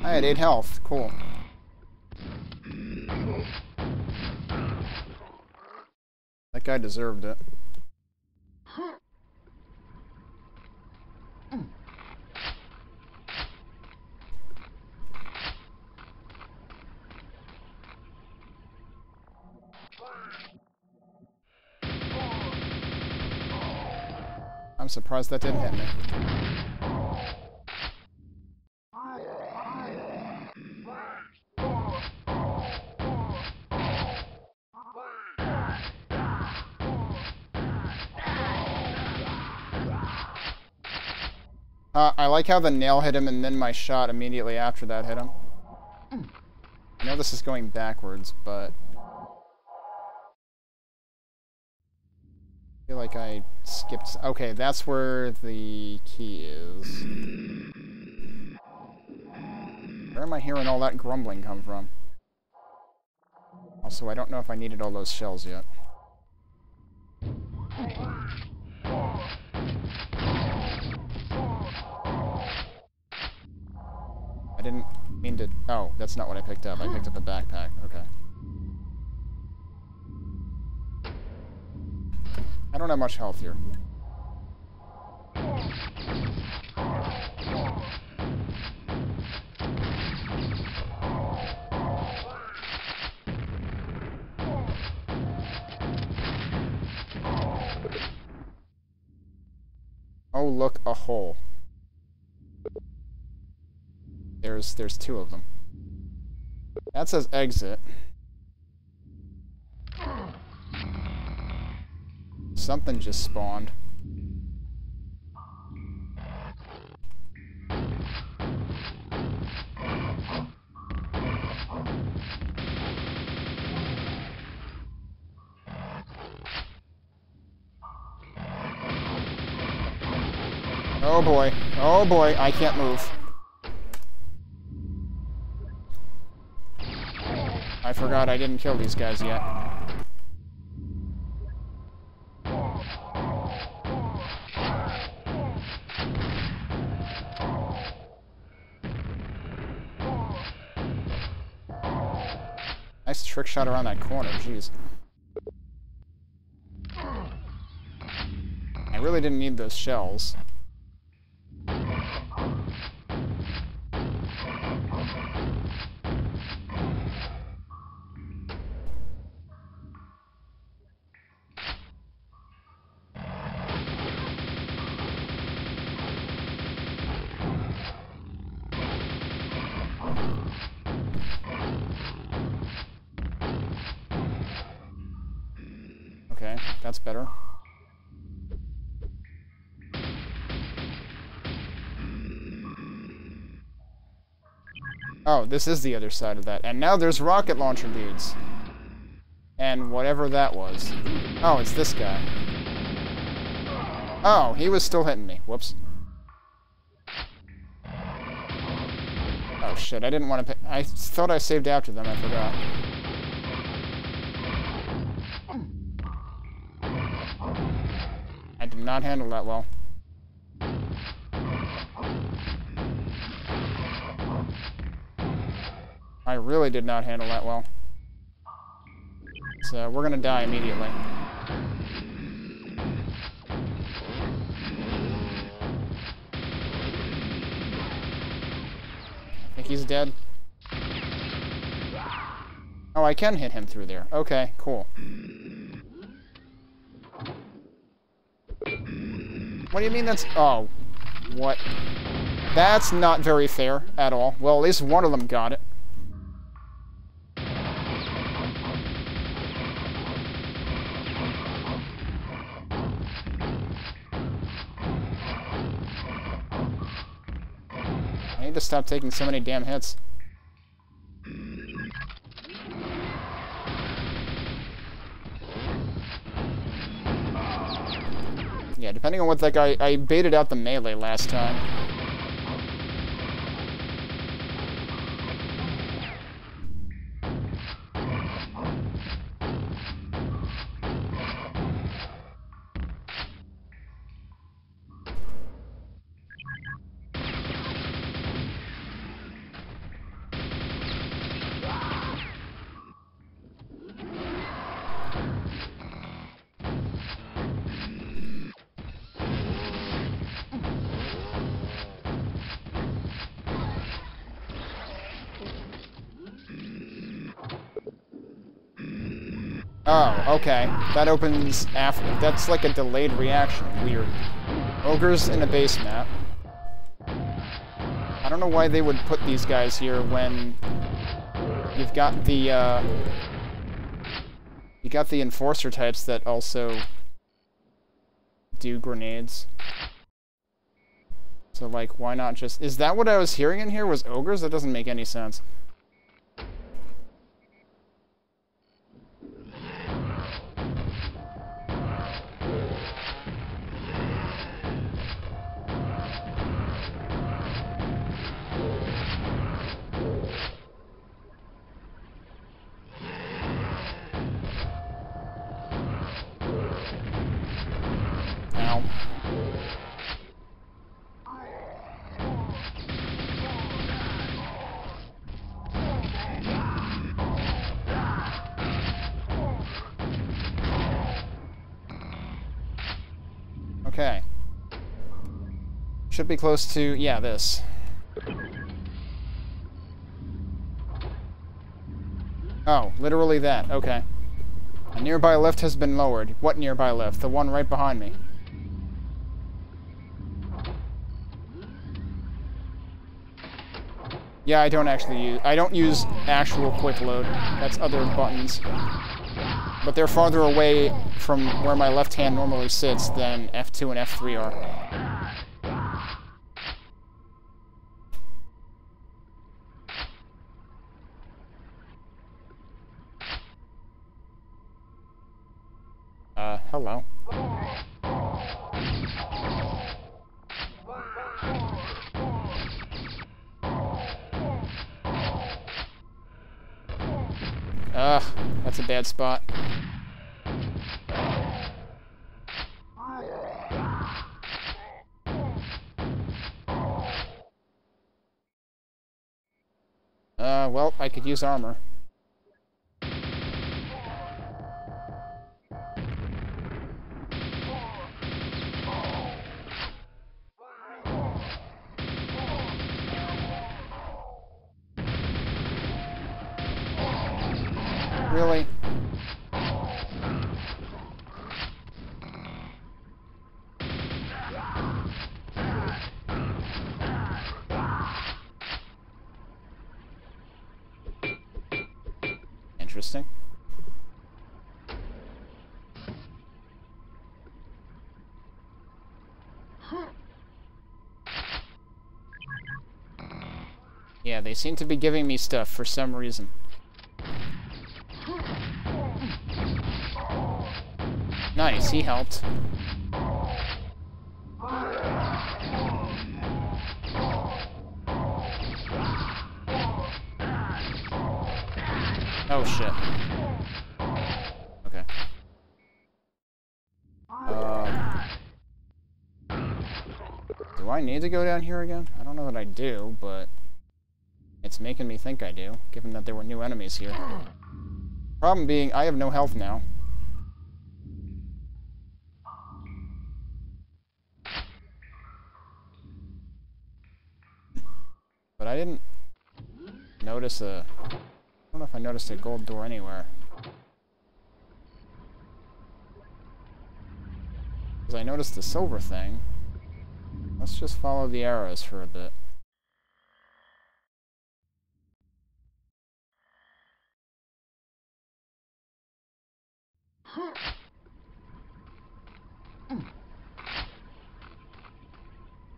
I had 8 health. Cool. That guy deserved it. I'm surprised that didn't hit me. I like how the nail hit him and then my shot immediately after that hit him. I know this is going backwards, but I feel like I skipped. Okay, that's where the key is. Where am I hearing all that grumbling come from? Also, I don't know if I needed all those shells yet. I didn't mean to... Oh, that's not what I picked up. I picked up a backpack. Okay. I don't have much health here. Oh, look, a hole. There's two of them. That says exit. Something just spawned. Oh boy. Oh boy, I can't move. I forgot I didn't kill these guys yet. Nice trick shot around that corner, jeez. I really didn't need those shells. That's better. Oh, this is the other side of that. And now there's rocket launcher dudes. And whatever that was. Oh, it's this guy. Oh, he was still hitting me. Whoops. Oh shit, I didn't want to... I thought I saved after them, I forgot. Not handle that well. I really did not handle that well. So we're gonna die immediately. I think he's dead. Oh, I can hit him through there. Okay, cool. What do you mean that's... Oh. What? That's not very fair at all. Well, at least one of them got it. I need to stop taking so many damn hits. Yeah, depending on what that guy... I baited out the melee last time. Oh, okay. That opens after. That's like a delayed reaction. Weird. Ogres in a base map. I don't know why they would put these guys here when you've got the enforcer types that also do grenades. So like, why not just... Is that what I was hearing in here was ogres? That doesn't make any sense. Okay. Should be close to, yeah, this. Oh, literally that. Okay. A nearby lift has been lowered. What nearby lift? The one right behind me. Yeah, I don't actually use... I don't use actual quick load. That's other buttons. But they're farther away from where my left hand normally sits than F2 and F3 are. Hello. Ugh, that's a bad spot. Well, I could use armor. Really? Interesting. Yeah, they seem to be giving me stuff for some reason. Nice, he helped. Oh shit. Okay. Do I need to go down here again? I don't know that I do, but it's making me think I do, given that there were new enemies here. Problem being, I have no health now. But I didn't notice a... I don't know if I noticed a gold door anywhere. Because I noticed the silver thing. Let's just follow the arrows for a bit.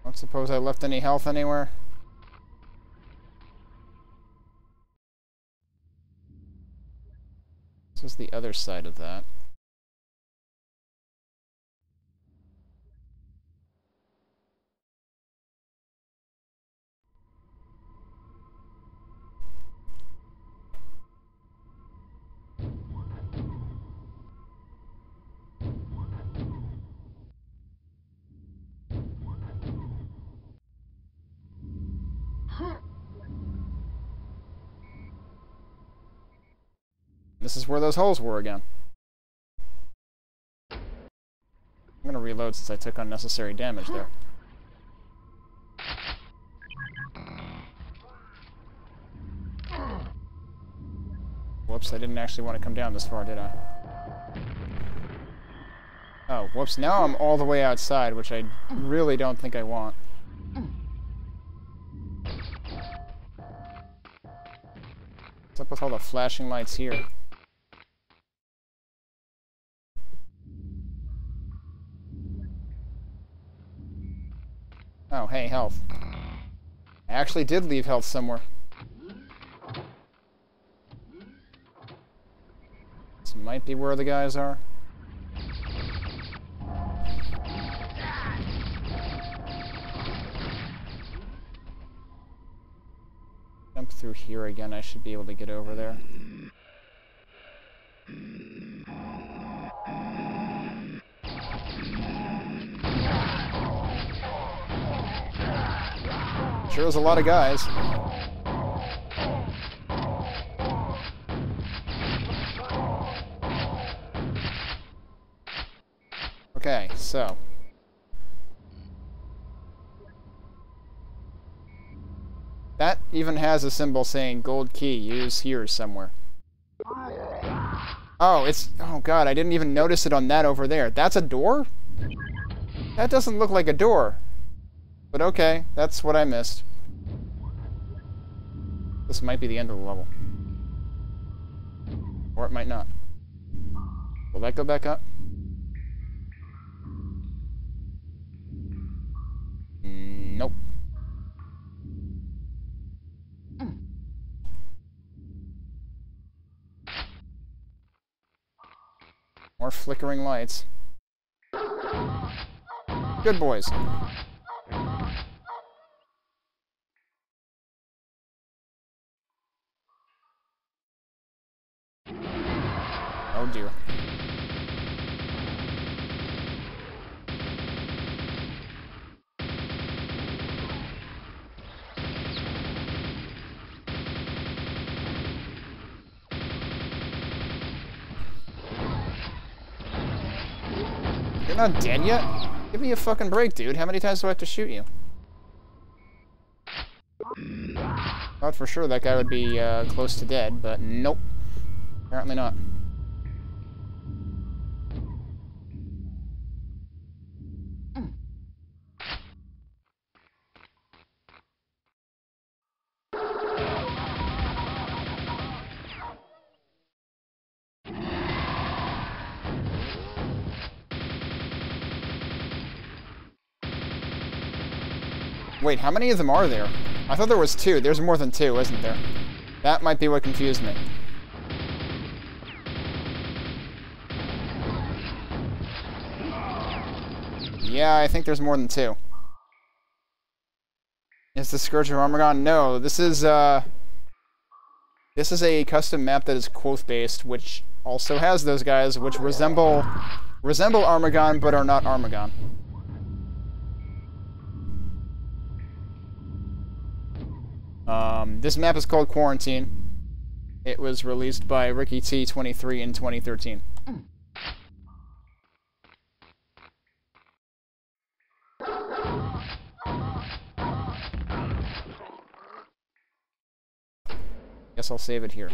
Don't suppose I left any health anywhere? Is the other side of that. This is where those holes were again. I'm gonna reload since I took unnecessary damage there. Whoops, I didn't actually want to come down this far, did I? Oh, whoops. Now I'm all the way outside, which I really don't think I want. What's up with all the flashing lights here? Oh, hey, health. I actually did leave health somewhere. This might be where the guys are. Jump through here again. I should be able to get over there. Sure is a lot of guys. Okay, so. That even has a symbol saying gold key, use here somewhere. Oh, it's... Oh god, I didn't even notice it on that over there. That's a door? That doesn't look like a door. But okay, that's what I missed. This might be the end of the level. Or it might not. Will that go back up? Nope. More flickering lights. Good boys. Oh dear. You're not dead yet? Give me a fucking break, dude. How many times do I have to shoot you? Thought for sure that guy would be close to dead, but nope. Apparently not. Wait, how many of them are there? I thought there was two. There's more than two, isn't there? That might be what confused me. Yeah, I think there's more than two. Is the Scourge of Armagon? No, this is a custom map that is Quoth-based, which also has those guys, which resemble Armagon, but are not Armagon. This map is called Quarantine. It was released by Ricky T23 in 2013. Guess I'll save it here.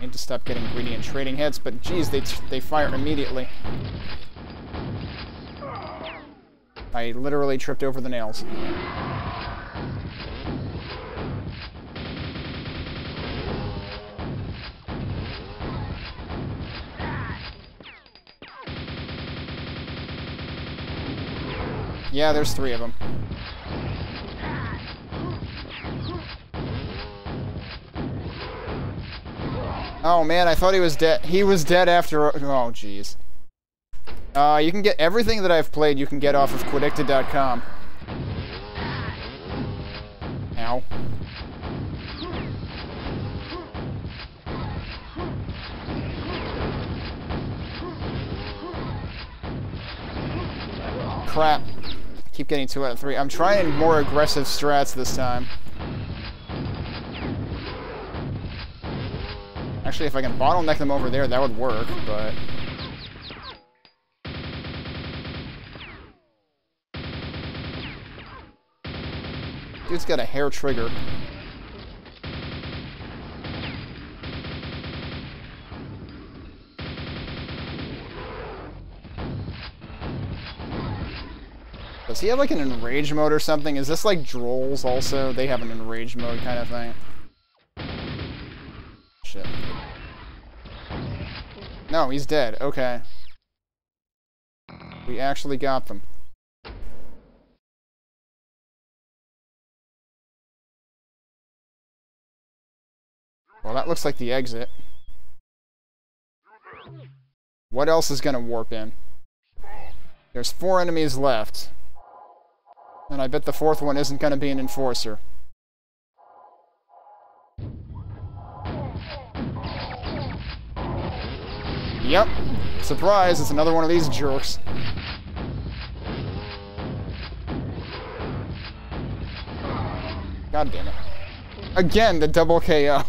Need to stop getting greedy and trading hits, but geez, they fire immediately. I literally tripped over the nails. Yeah, there's three of them. Oh man, I thought he was dead. He was dead after. Oh jeez. You can get everything that I've played. You can get off of Quidicta.com. Ow. Crap. I keep getting 2 out of 3. I'm trying more aggressive strats this time. Actually, if I can bottleneck them over there, that would work, but... Dude's got a hair trigger. Does he have like an enrage mode or something? Is this like Drolls also? They have an enrage mode kind of thing. Shit. No, he's dead. Okay. We actually got them. Well, that looks like the exit. What else is gonna warp in? There's 4 enemies left. And I bet the 4th one isn't going to be an enforcer. Yep. Surprise, it's another one of these jerks. God damn it. Again, the double KO.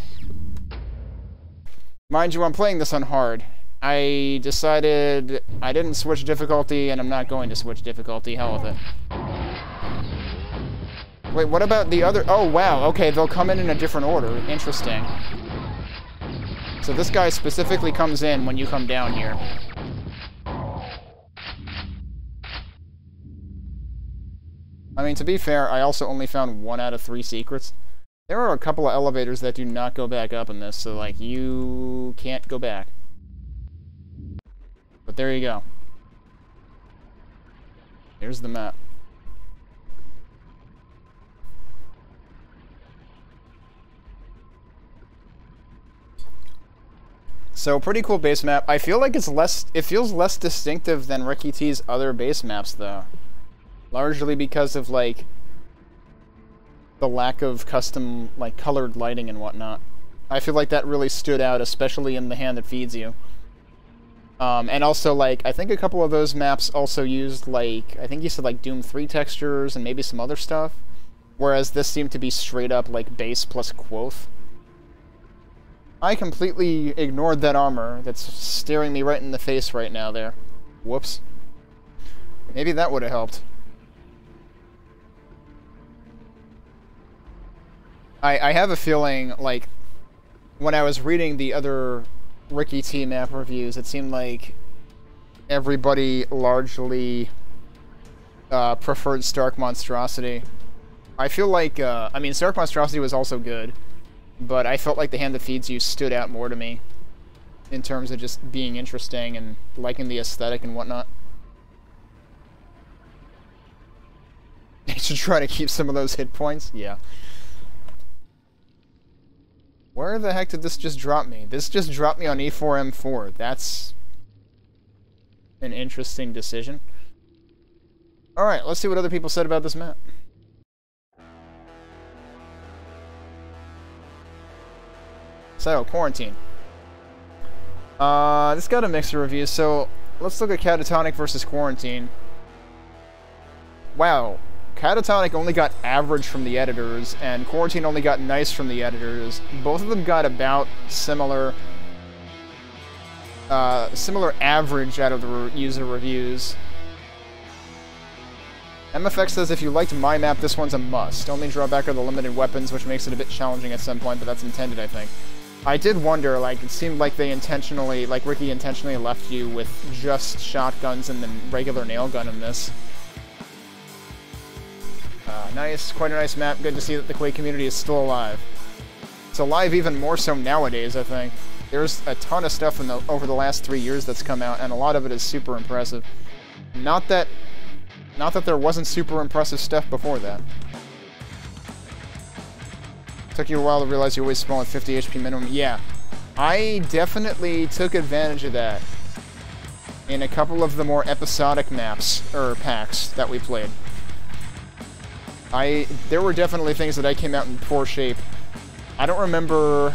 Mind you, I'm playing this on hard. I decided I didn't switch difficulty, and I'm not going to switch difficulty. Hell with it. Wait, what about the other? Oh, wow. Okay, they'll come in a different order. Interesting. So this guy specifically comes in when you come down here. I mean, to be fair, I also only found 1 out of 3 secrets. There are a couple of elevators that do not go back up in this, so, like, you can't go back. But there you go. Here's the map. So, pretty cool base map. I feel like it's less... It feels less distinctive than Ricky T's other base maps, though. Largely because of, like, the lack of custom, like, colored lighting and whatnot. I feel like that really stood out, especially in The Hand That Feeds You. And also, like, I think a couple of those maps also used, like... I think you said, like, Doom 3 textures and maybe some other stuff. Whereas this seemed to be straight up, like, base plus Quoth. I completely ignored that armor that's staring me right in the face right now there. Whoops. Maybe that would have helped. I have a feeling, like, when I was reading the other Ricky T map reviews, it seemed like everybody largely preferred Stark Monstrosity. I feel like, I mean, Stark Monstrosity was also good. But I felt like The Hand That Feeds You stood out more to me in terms of just being interesting and liking the aesthetic and whatnot. I should try to keep some of those hit points. Yeah. Where the heck did this just drop me? This just dropped me on E4M4. That's an interesting decision. Alright, let's see what other people said about this map. So, Quarantine. This got a mixed review, so let's look at Catatonic versus Quarantine. Wow. Catatonic only got average from the editors, and Quarantine only got nice from the editors. Both of them got about similar average out of the user reviews. MFX says, if you liked my map, this one's a must. Only drawback are the limited weapons, which makes it a bit challenging at some point, but that's intended, I think. I did wonder, like, it seemed like they intentionally, like, Ricky intentionally left you with just shotguns and the regular nail gun in this. Nice, quite a nice map. Good to see that the Quake community is still alive. It's alive even more so nowadays, I think. There's a ton of stuff in the, over the last 3 years that's come out, and a lot of it is super impressive. Not that there wasn't super impressive stuff before that. Took you a while to realize you always spawn at 50 HP minimum. Yeah, I definitely took advantage of that in a couple of the more episodic maps, or packs, that we played. There were definitely things that I came out in poor shape. I don't remember...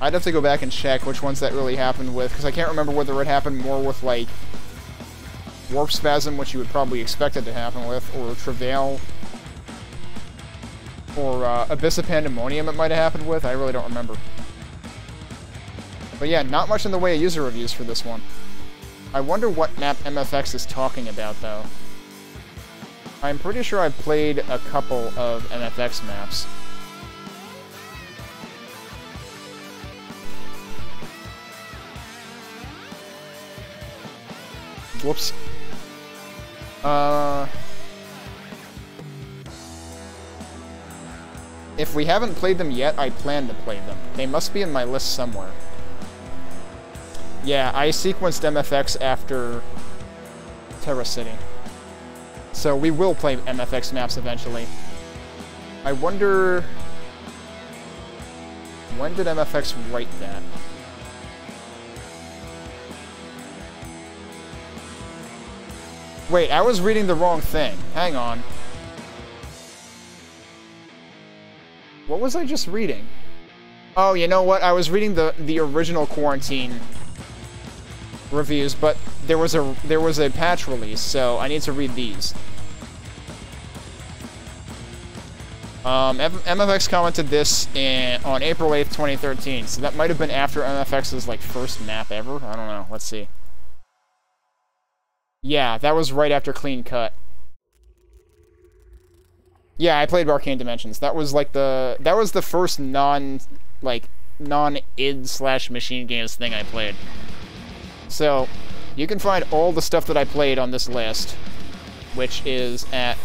I'd have to go back and check which ones that really happened with, because I can't remember whether it happened more with, like, Warp Spasm, which you would probably expect it to happen with, or Travail, or Abyss of Pandemonium it might have happened with. I really don't remember. But yeah, not much in the way of user reviews for this one. I wonder what map MFX is talking about, though. I'm pretty sure I've played a couple of MFX maps. Whoops. If we haven't played them yet, I plan to play them. They must be in my list somewhere. Yeah, I sequenced MFX after Terra City. So we will play MFX maps eventually. I wonder... when did MFX write that? Wait, I was reading the wrong thing. Hang on. What was I just reading? Oh, you know what? I was reading the original Quarantine reviews, but there was a patch release, so I need to read these. MFX commented this on April 8th, 2013, so that might have been after MFX's like first map ever. I don't know. Let's see. Yeah, that was right after Clean Cut. Yeah, I played Arcane Dimensions. That was like the first non-id / machine games thing I played. So, you can find all the stuff that I played on this list, which is at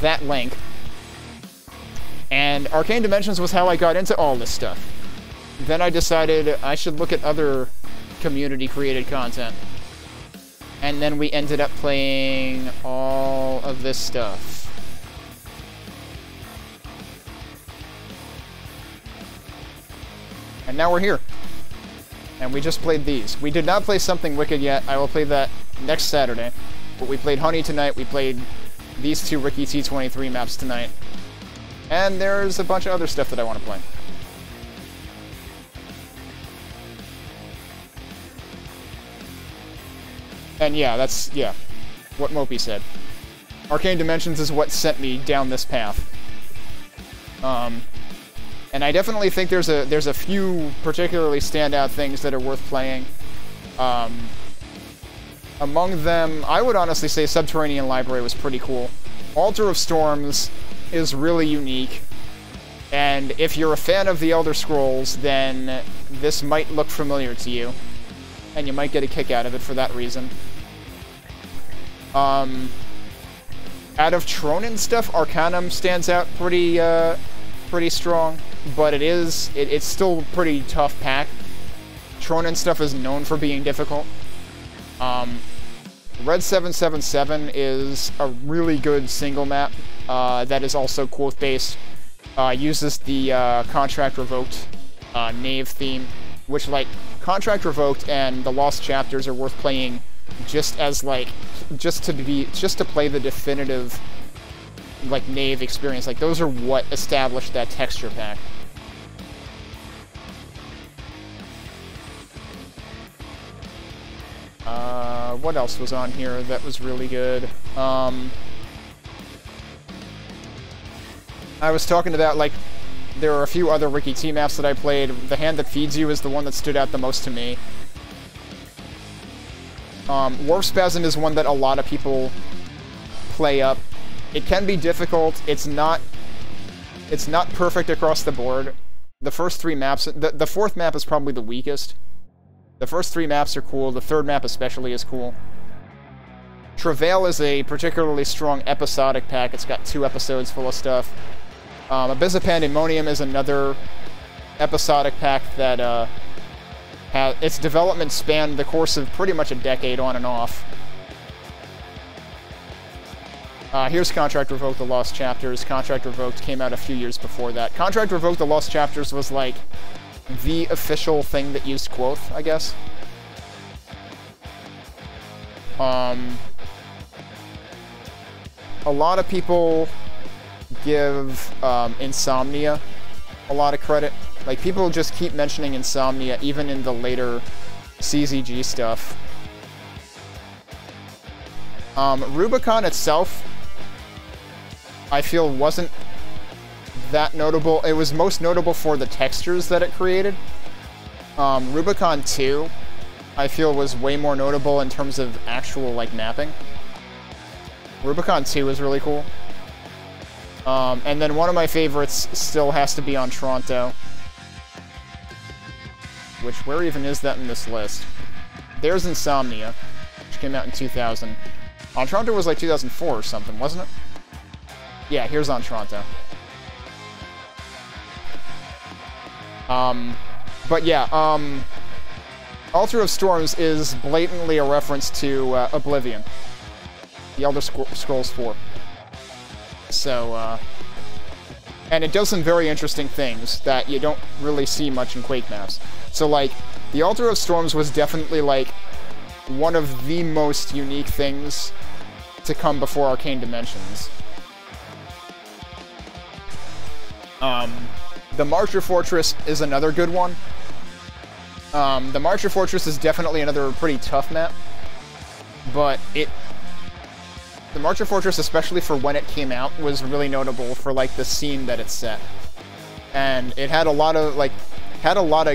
that link. And Arcane Dimensions was how I got into all this stuff. Then I decided I should look at other community-created content. And then we ended up playing all of this stuff. And now we're here. And we just played these. We did not play Something Wicked yet. I will play that next Saturday. But we played Honey tonight. We played these two Ricky T23 maps tonight. And there's a bunch of other stuff that I want to play. And yeah, that's, yeah, what Mopey said. Arcane Dimensions is what sent me down this path. And I definitely think there's a few particularly standout things that are worth playing. Among them, I would honestly say Subterranean Library was pretty cool. Altar of Storms is really unique. And if you're a fan of the Elder Scrolls, then this might look familiar to you. And you might get a kick out of it for that reason. Out of Tronyn stuff, Arcanum stands out pretty strong, but it's still pretty tough pack. Tronyn stuff is known for being difficult. Red 777 is a really good single map that is also Quoth based. Uses the Contract Revoked Nave theme, which like Contract Revoked and The Lost Chapters are worth playing just as like just to play the definitive like Nave experience. Like those are what established that texture pack. What else was on here that was really good? I was talking about like there are a few other Ricky T maps that I played. The Hand That Feeds You is the one that stood out the most to me. Warp Spasm is one that a lot of people play up. It can be difficult. It's not perfect across the board. The first three maps... The fourth map is probably the weakest. The first three maps are cool. The third map especially is cool. Travail is a particularly strong episodic pack. It's got 2 episodes full of stuff. Abyss of Pandemonium is another episodic pack that its development spanned the course of pretty much a decade on and off. Here's Contract Revoked, The Lost Chapters. Contract Revoked came out a few years before that. Contract Revoked, The Lost Chapters was like the official thing that used Quoth, I guess. A lot of people give Insomnia a lot of credit. Like, people just keep mentioning Insomnia, even in the later CZG stuff. Rubicon itself, I feel, wasn't that notable. It was most notable for the textures that it created. Rubicon 2, I feel, was way more notable in terms of actual, like, mapping. Rubicon 2 was really cool. And then one of my favorites still has to be on Toronto. Which, where even is that in this list? There's Insomnia, which came out in 2000. On Toronto was like 2004 or something, wasn't it? Yeah, here's on Toronto. But yeah, Altar of Storms is blatantly a reference to Oblivion, the Elder Scrolls 4. So, and it does some very interesting things that you don't really see much in Quake maps. So, like, the Altar of Storms was definitely, like, one of the most unique things to come before Arcane Dimensions. The Marcher Fortress is another good one. The Marcher Fortress is definitely another pretty tough map, but the Marcher Fortress, especially for when it came out, was really notable for, like, the scene that it set. And it had a lot of, like,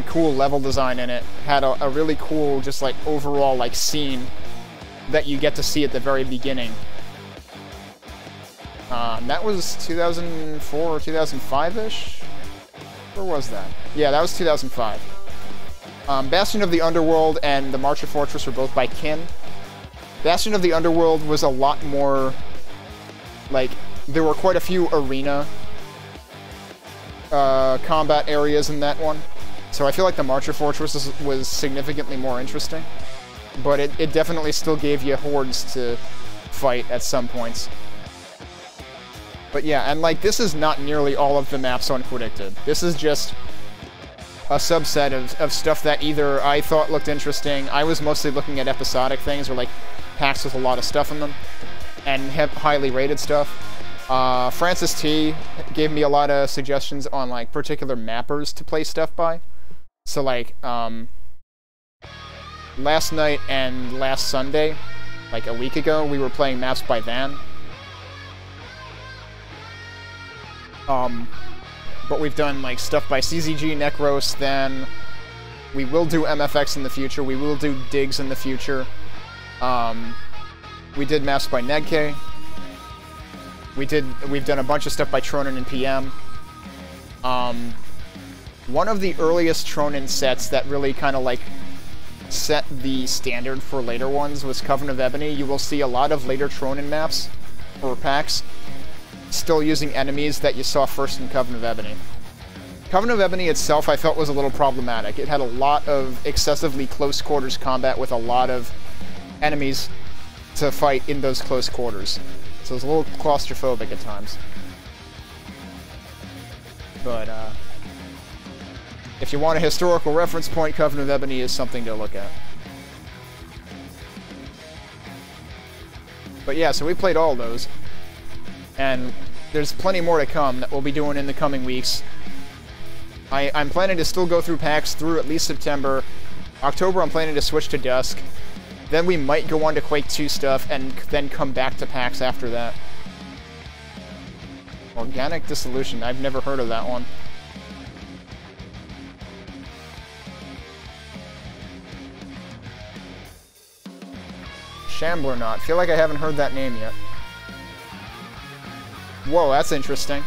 cool level design in it, had a really cool, just, like, overall, like, scene that you get to see at the very beginning. That was 2004 or 2005-ish? Where was that? Yeah, that was 2005. Bastion of the Underworld and the Marcher Fortress were both by Kin. Bastion of the Underworld was a lot more, like, there were quite a few arena combat areas in that one. So I feel like the Marcher Fortress was significantly more interesting. But it definitely still gave you hordes to fight at some points. But yeah, and, like, this is not nearly all of the maps on Predicted. This is just a subset of stuff that either I thought looked interesting. I was mostly looking at episodic things, or, like, packs with a lot of stuff in them, and highly rated stuff. Francis T gave me a lot of suggestions on, like, particular mappers to play stuff by. So, like, last night and last Sunday, like a week ago, we were playing maps by Van. But we've done, like, stuff by CZG, Necros, then we will do MFX in the future, we will do Digs in the future. We did maps by Nedke. We've done a bunch of stuff by Tronyn and PM. One of the earliest Tronyn sets that really kind of, like, set the standard for later ones was Coven of Ebony. You will see a lot of later Tronyn maps, or packs, still using enemies that you saw first in Coven of Ebony. Coven of Ebony itself, I felt, was a little problematic. It had a lot of excessively close quarters combat with a lot of enemies to fight in those close quarters. So it was a little claustrophobic at times. But, if you want a historical reference point, Coven of Ebony is something to look at. But yeah, so we played all those. And there's plenty more to come that we'll be doing in the coming weeks. I'm planning to still go through packs through at least September. October, I'm planning to switch to Dusk. Then we might go on to Quake 2 stuff and then come back to packs after that. Organic Dissolution, I've never heard of that one. Shambler Knot, feel like I haven't heard that name yet. Whoa, that's interesting.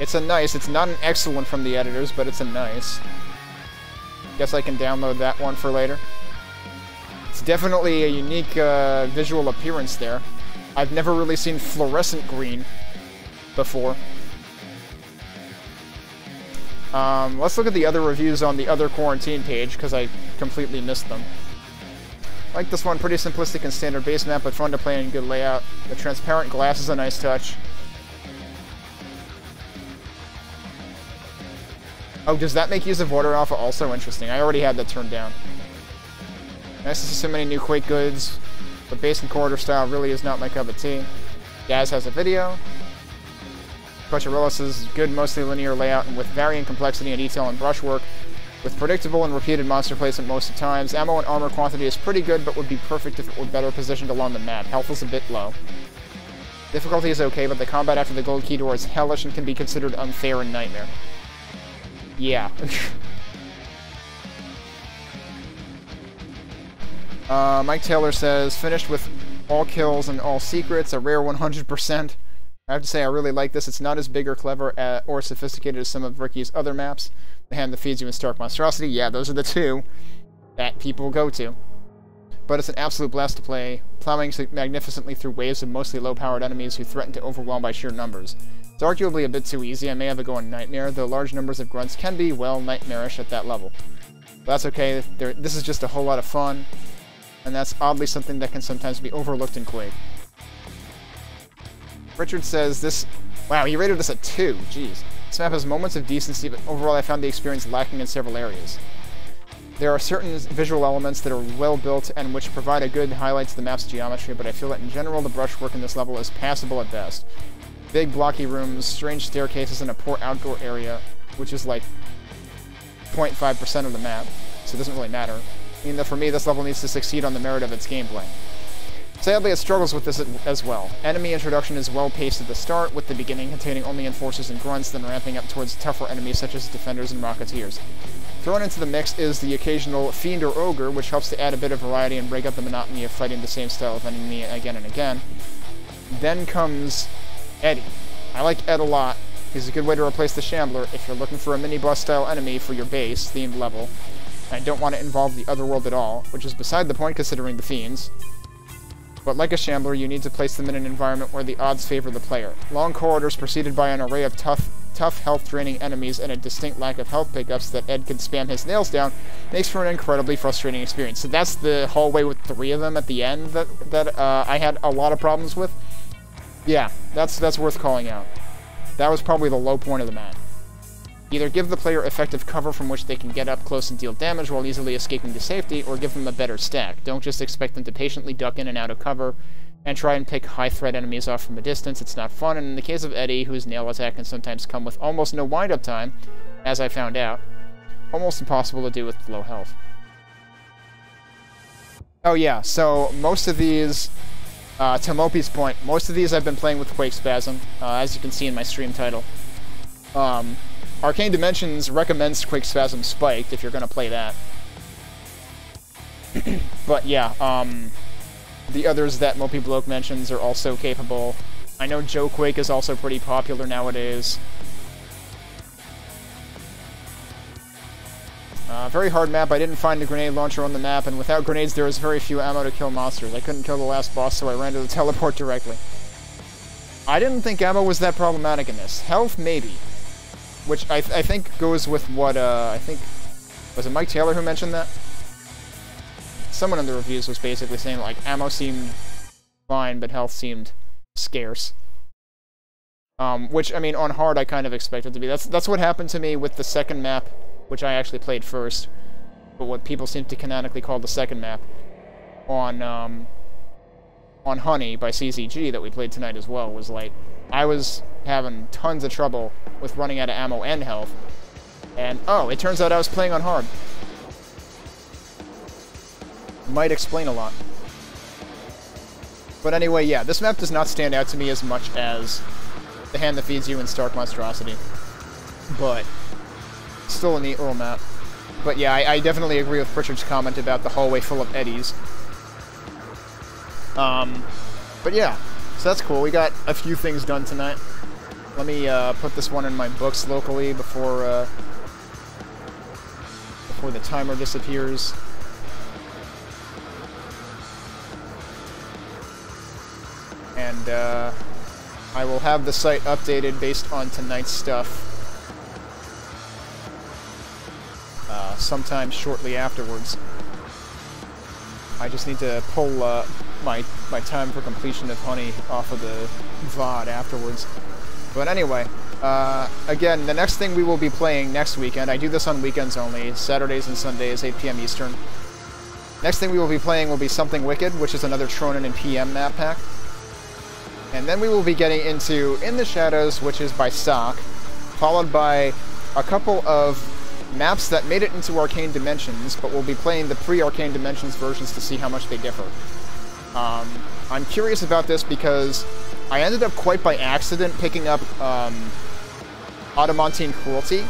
It's a nice, it's not an excellent from the editors, but it's a nice. Guess I can download that one for later. It's definitely a unique visual appearance there. I've never really seen fluorescent green before. Let's look at the other reviews on the other Quarantine page, because I completely missed them. Like this one, pretty simplistic and standard base map, but fun to play and good layout. The transparent glass is a nice touch. Oh, does that make use of Water Alpha? Also interesting. I already had that turned down. Nice to see so many new Quake goods, but base and corridor style really is not my cup of tea. Gaz has a video. Cocharillos is good, mostly linear layout, and with varying complexity and detail and brushwork. With predictable and repeated monster placement most of the times, ammo and armor quantity is pretty good, but would be perfect if it were better positioned along the map. Health is a bit low. Difficulty is okay, but the combat after the gold key door is hellish and can be considered unfair and nightmare. Yeah. Mike Taylor says, finished with all kills and all secrets, a rare 100%. I have to say, I really like this. It's not as big or clever or sophisticated as some of Ricky's other maps. The Hand That Feeds You and Stark Monstrosity. Yeah, those are the two that people go to. But it's an absolute blast to play, plowing magnificently through waves of mostly low-powered enemies who threaten to overwhelm by sheer numbers. It's arguably a bit too easy. I may have a go on Nightmare, though large numbers of grunts can be, well, nightmarish at that level. But that's okay. This is just a whole lot of fun, and that's oddly something that can sometimes be overlooked in Quake. Richard says this... Wow, he rated this a 2. Jeez. This map has moments of decency, but overall I found the experience lacking in several areas. There are certain visual elements that are well built and which provide a good highlight to the map's geometry, but I feel that in general the brushwork in this level is passable at best. Big blocky rooms, strange staircases, and a poor outdoor area, which is like 0.5% of the map, so it doesn't really matter. Even though for me this level needs to succeed on the merit of its gameplay. Sadly, it struggles with this as well. Enemy introduction is well-paced at the start, with the beginning containing only enforcers and grunts, then ramping up towards tougher enemies such as defenders and rocketeers. Thrown into the mix is the occasional fiend or ogre, which helps to add a bit of variety and break up the monotony of fighting the same style of enemy again and again. Then comes Eddie. I like Ed a lot. He's a good way to replace the Shambler if you're looking for a mini-boss-style enemy for your base-themed level, and don't want to involve the other world at all, which is beside the point considering the fiends. But like a Shambler, you need to place them in an environment where the odds favor the player. Long corridors preceded by an array of tough health-draining enemies and a distinct lack of health pickups that Ed can spam his nails down makes for an incredibly frustrating experience. So that's the hallway with 3 of them at the end that I had a lot of problems with. Yeah, that's worth calling out. That was probably the low point of the map. Either give the player effective cover from which they can get up close and deal damage while easily escaping to safety, or give them a better stack. Don't just expect them to patiently duck in and out of cover and try and pick high-threat enemies off from a distance. It's not fun, and in the case of Eddie, whose nail attack can sometimes come with almost no wind-up time, as I found out, almost impossible to do with low health. Oh yeah, so most of these, to Mopi's point, most of these I've been playing with Quake Spasm, as you can see in my stream title. Arcane Dimensions recommends Quake Spasm Spiked, if you're going to play that. But yeah, the others that Mopey Bloke mentions are also capable. I know Joe Quake is also pretty popular nowadays. Very hard map. I didn't find a grenade launcher on the map, and without grenades there was very few ammo to kill monsters. I couldn't kill the last boss, so I ran to the teleport directly. I didn't think ammo was that problematic in this. Health, maybe. Which I think goes with what, I think... Was it Mike Taylor who mentioned that? Someone in the reviews was basically saying, like, ammo seemed fine, but health seemed scarce. Which, I mean, on hard I kind of expected to be. That's what happened to me with the second map, which I actually played first, but what people seem to canonically call the second map, on Honey by CZG that we played tonight as well, was like... I was having tons of trouble with running out of ammo and health, and oh, it turns out I was playing on hard. Might explain a lot. But anyway, yeah, this map does not stand out to me as much as The Hand That Feeds You and Stark Monstrosity, but still a neat little map. But yeah, I definitely agree with Richard's comment about the hallway full of eddies. But yeah. So that's cool. We got a few things done tonight. Let me put this one in my books locally before the timer disappears. And I will have the site updated based on tonight's stuff sometime shortly afterwards. I just need to pull my time for completion of Honey off of the VOD afterwards. But anyway, again, the next thing we will be playing next weekend, I do this on weekends only, Saturdays and Sundays, 8 p.m. Eastern. Next thing we will be playing will be Something Wicked, which is another Tronyn and PM map pack. And then we will be getting into In the Shadows, which is by Sock, followed by a couple of maps that made it into Arcane Dimensions, but we'll be playing the pre-Arcane Dimensions versions to see how much they differ. I'm curious about this because I ended up quite by accident picking up Adamantine Cruelty,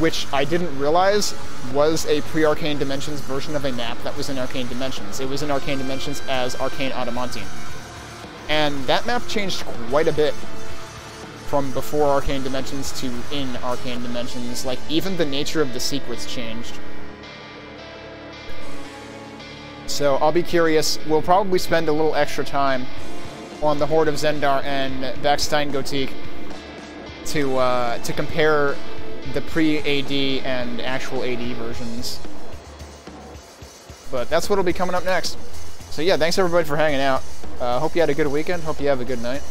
which I didn't realize was a pre-Arcane Dimensions version of a map that was in Arcane Dimensions. It was in Arcane Dimensions as Arcane Adamantine. And that map changed quite a bit from before Arcane Dimensions to in Arcane Dimensions. Like, even the nature of the secrets changed. So I'll be curious. We'll probably spend a little extra time on the Horde of Zendar and Vaxstein Gothique to compare the pre-AD and actual AD versions. But that's what'll be coming up next. So yeah, thanks everybody for hanging out. Hope you had a good weekend. Hope you have a good night.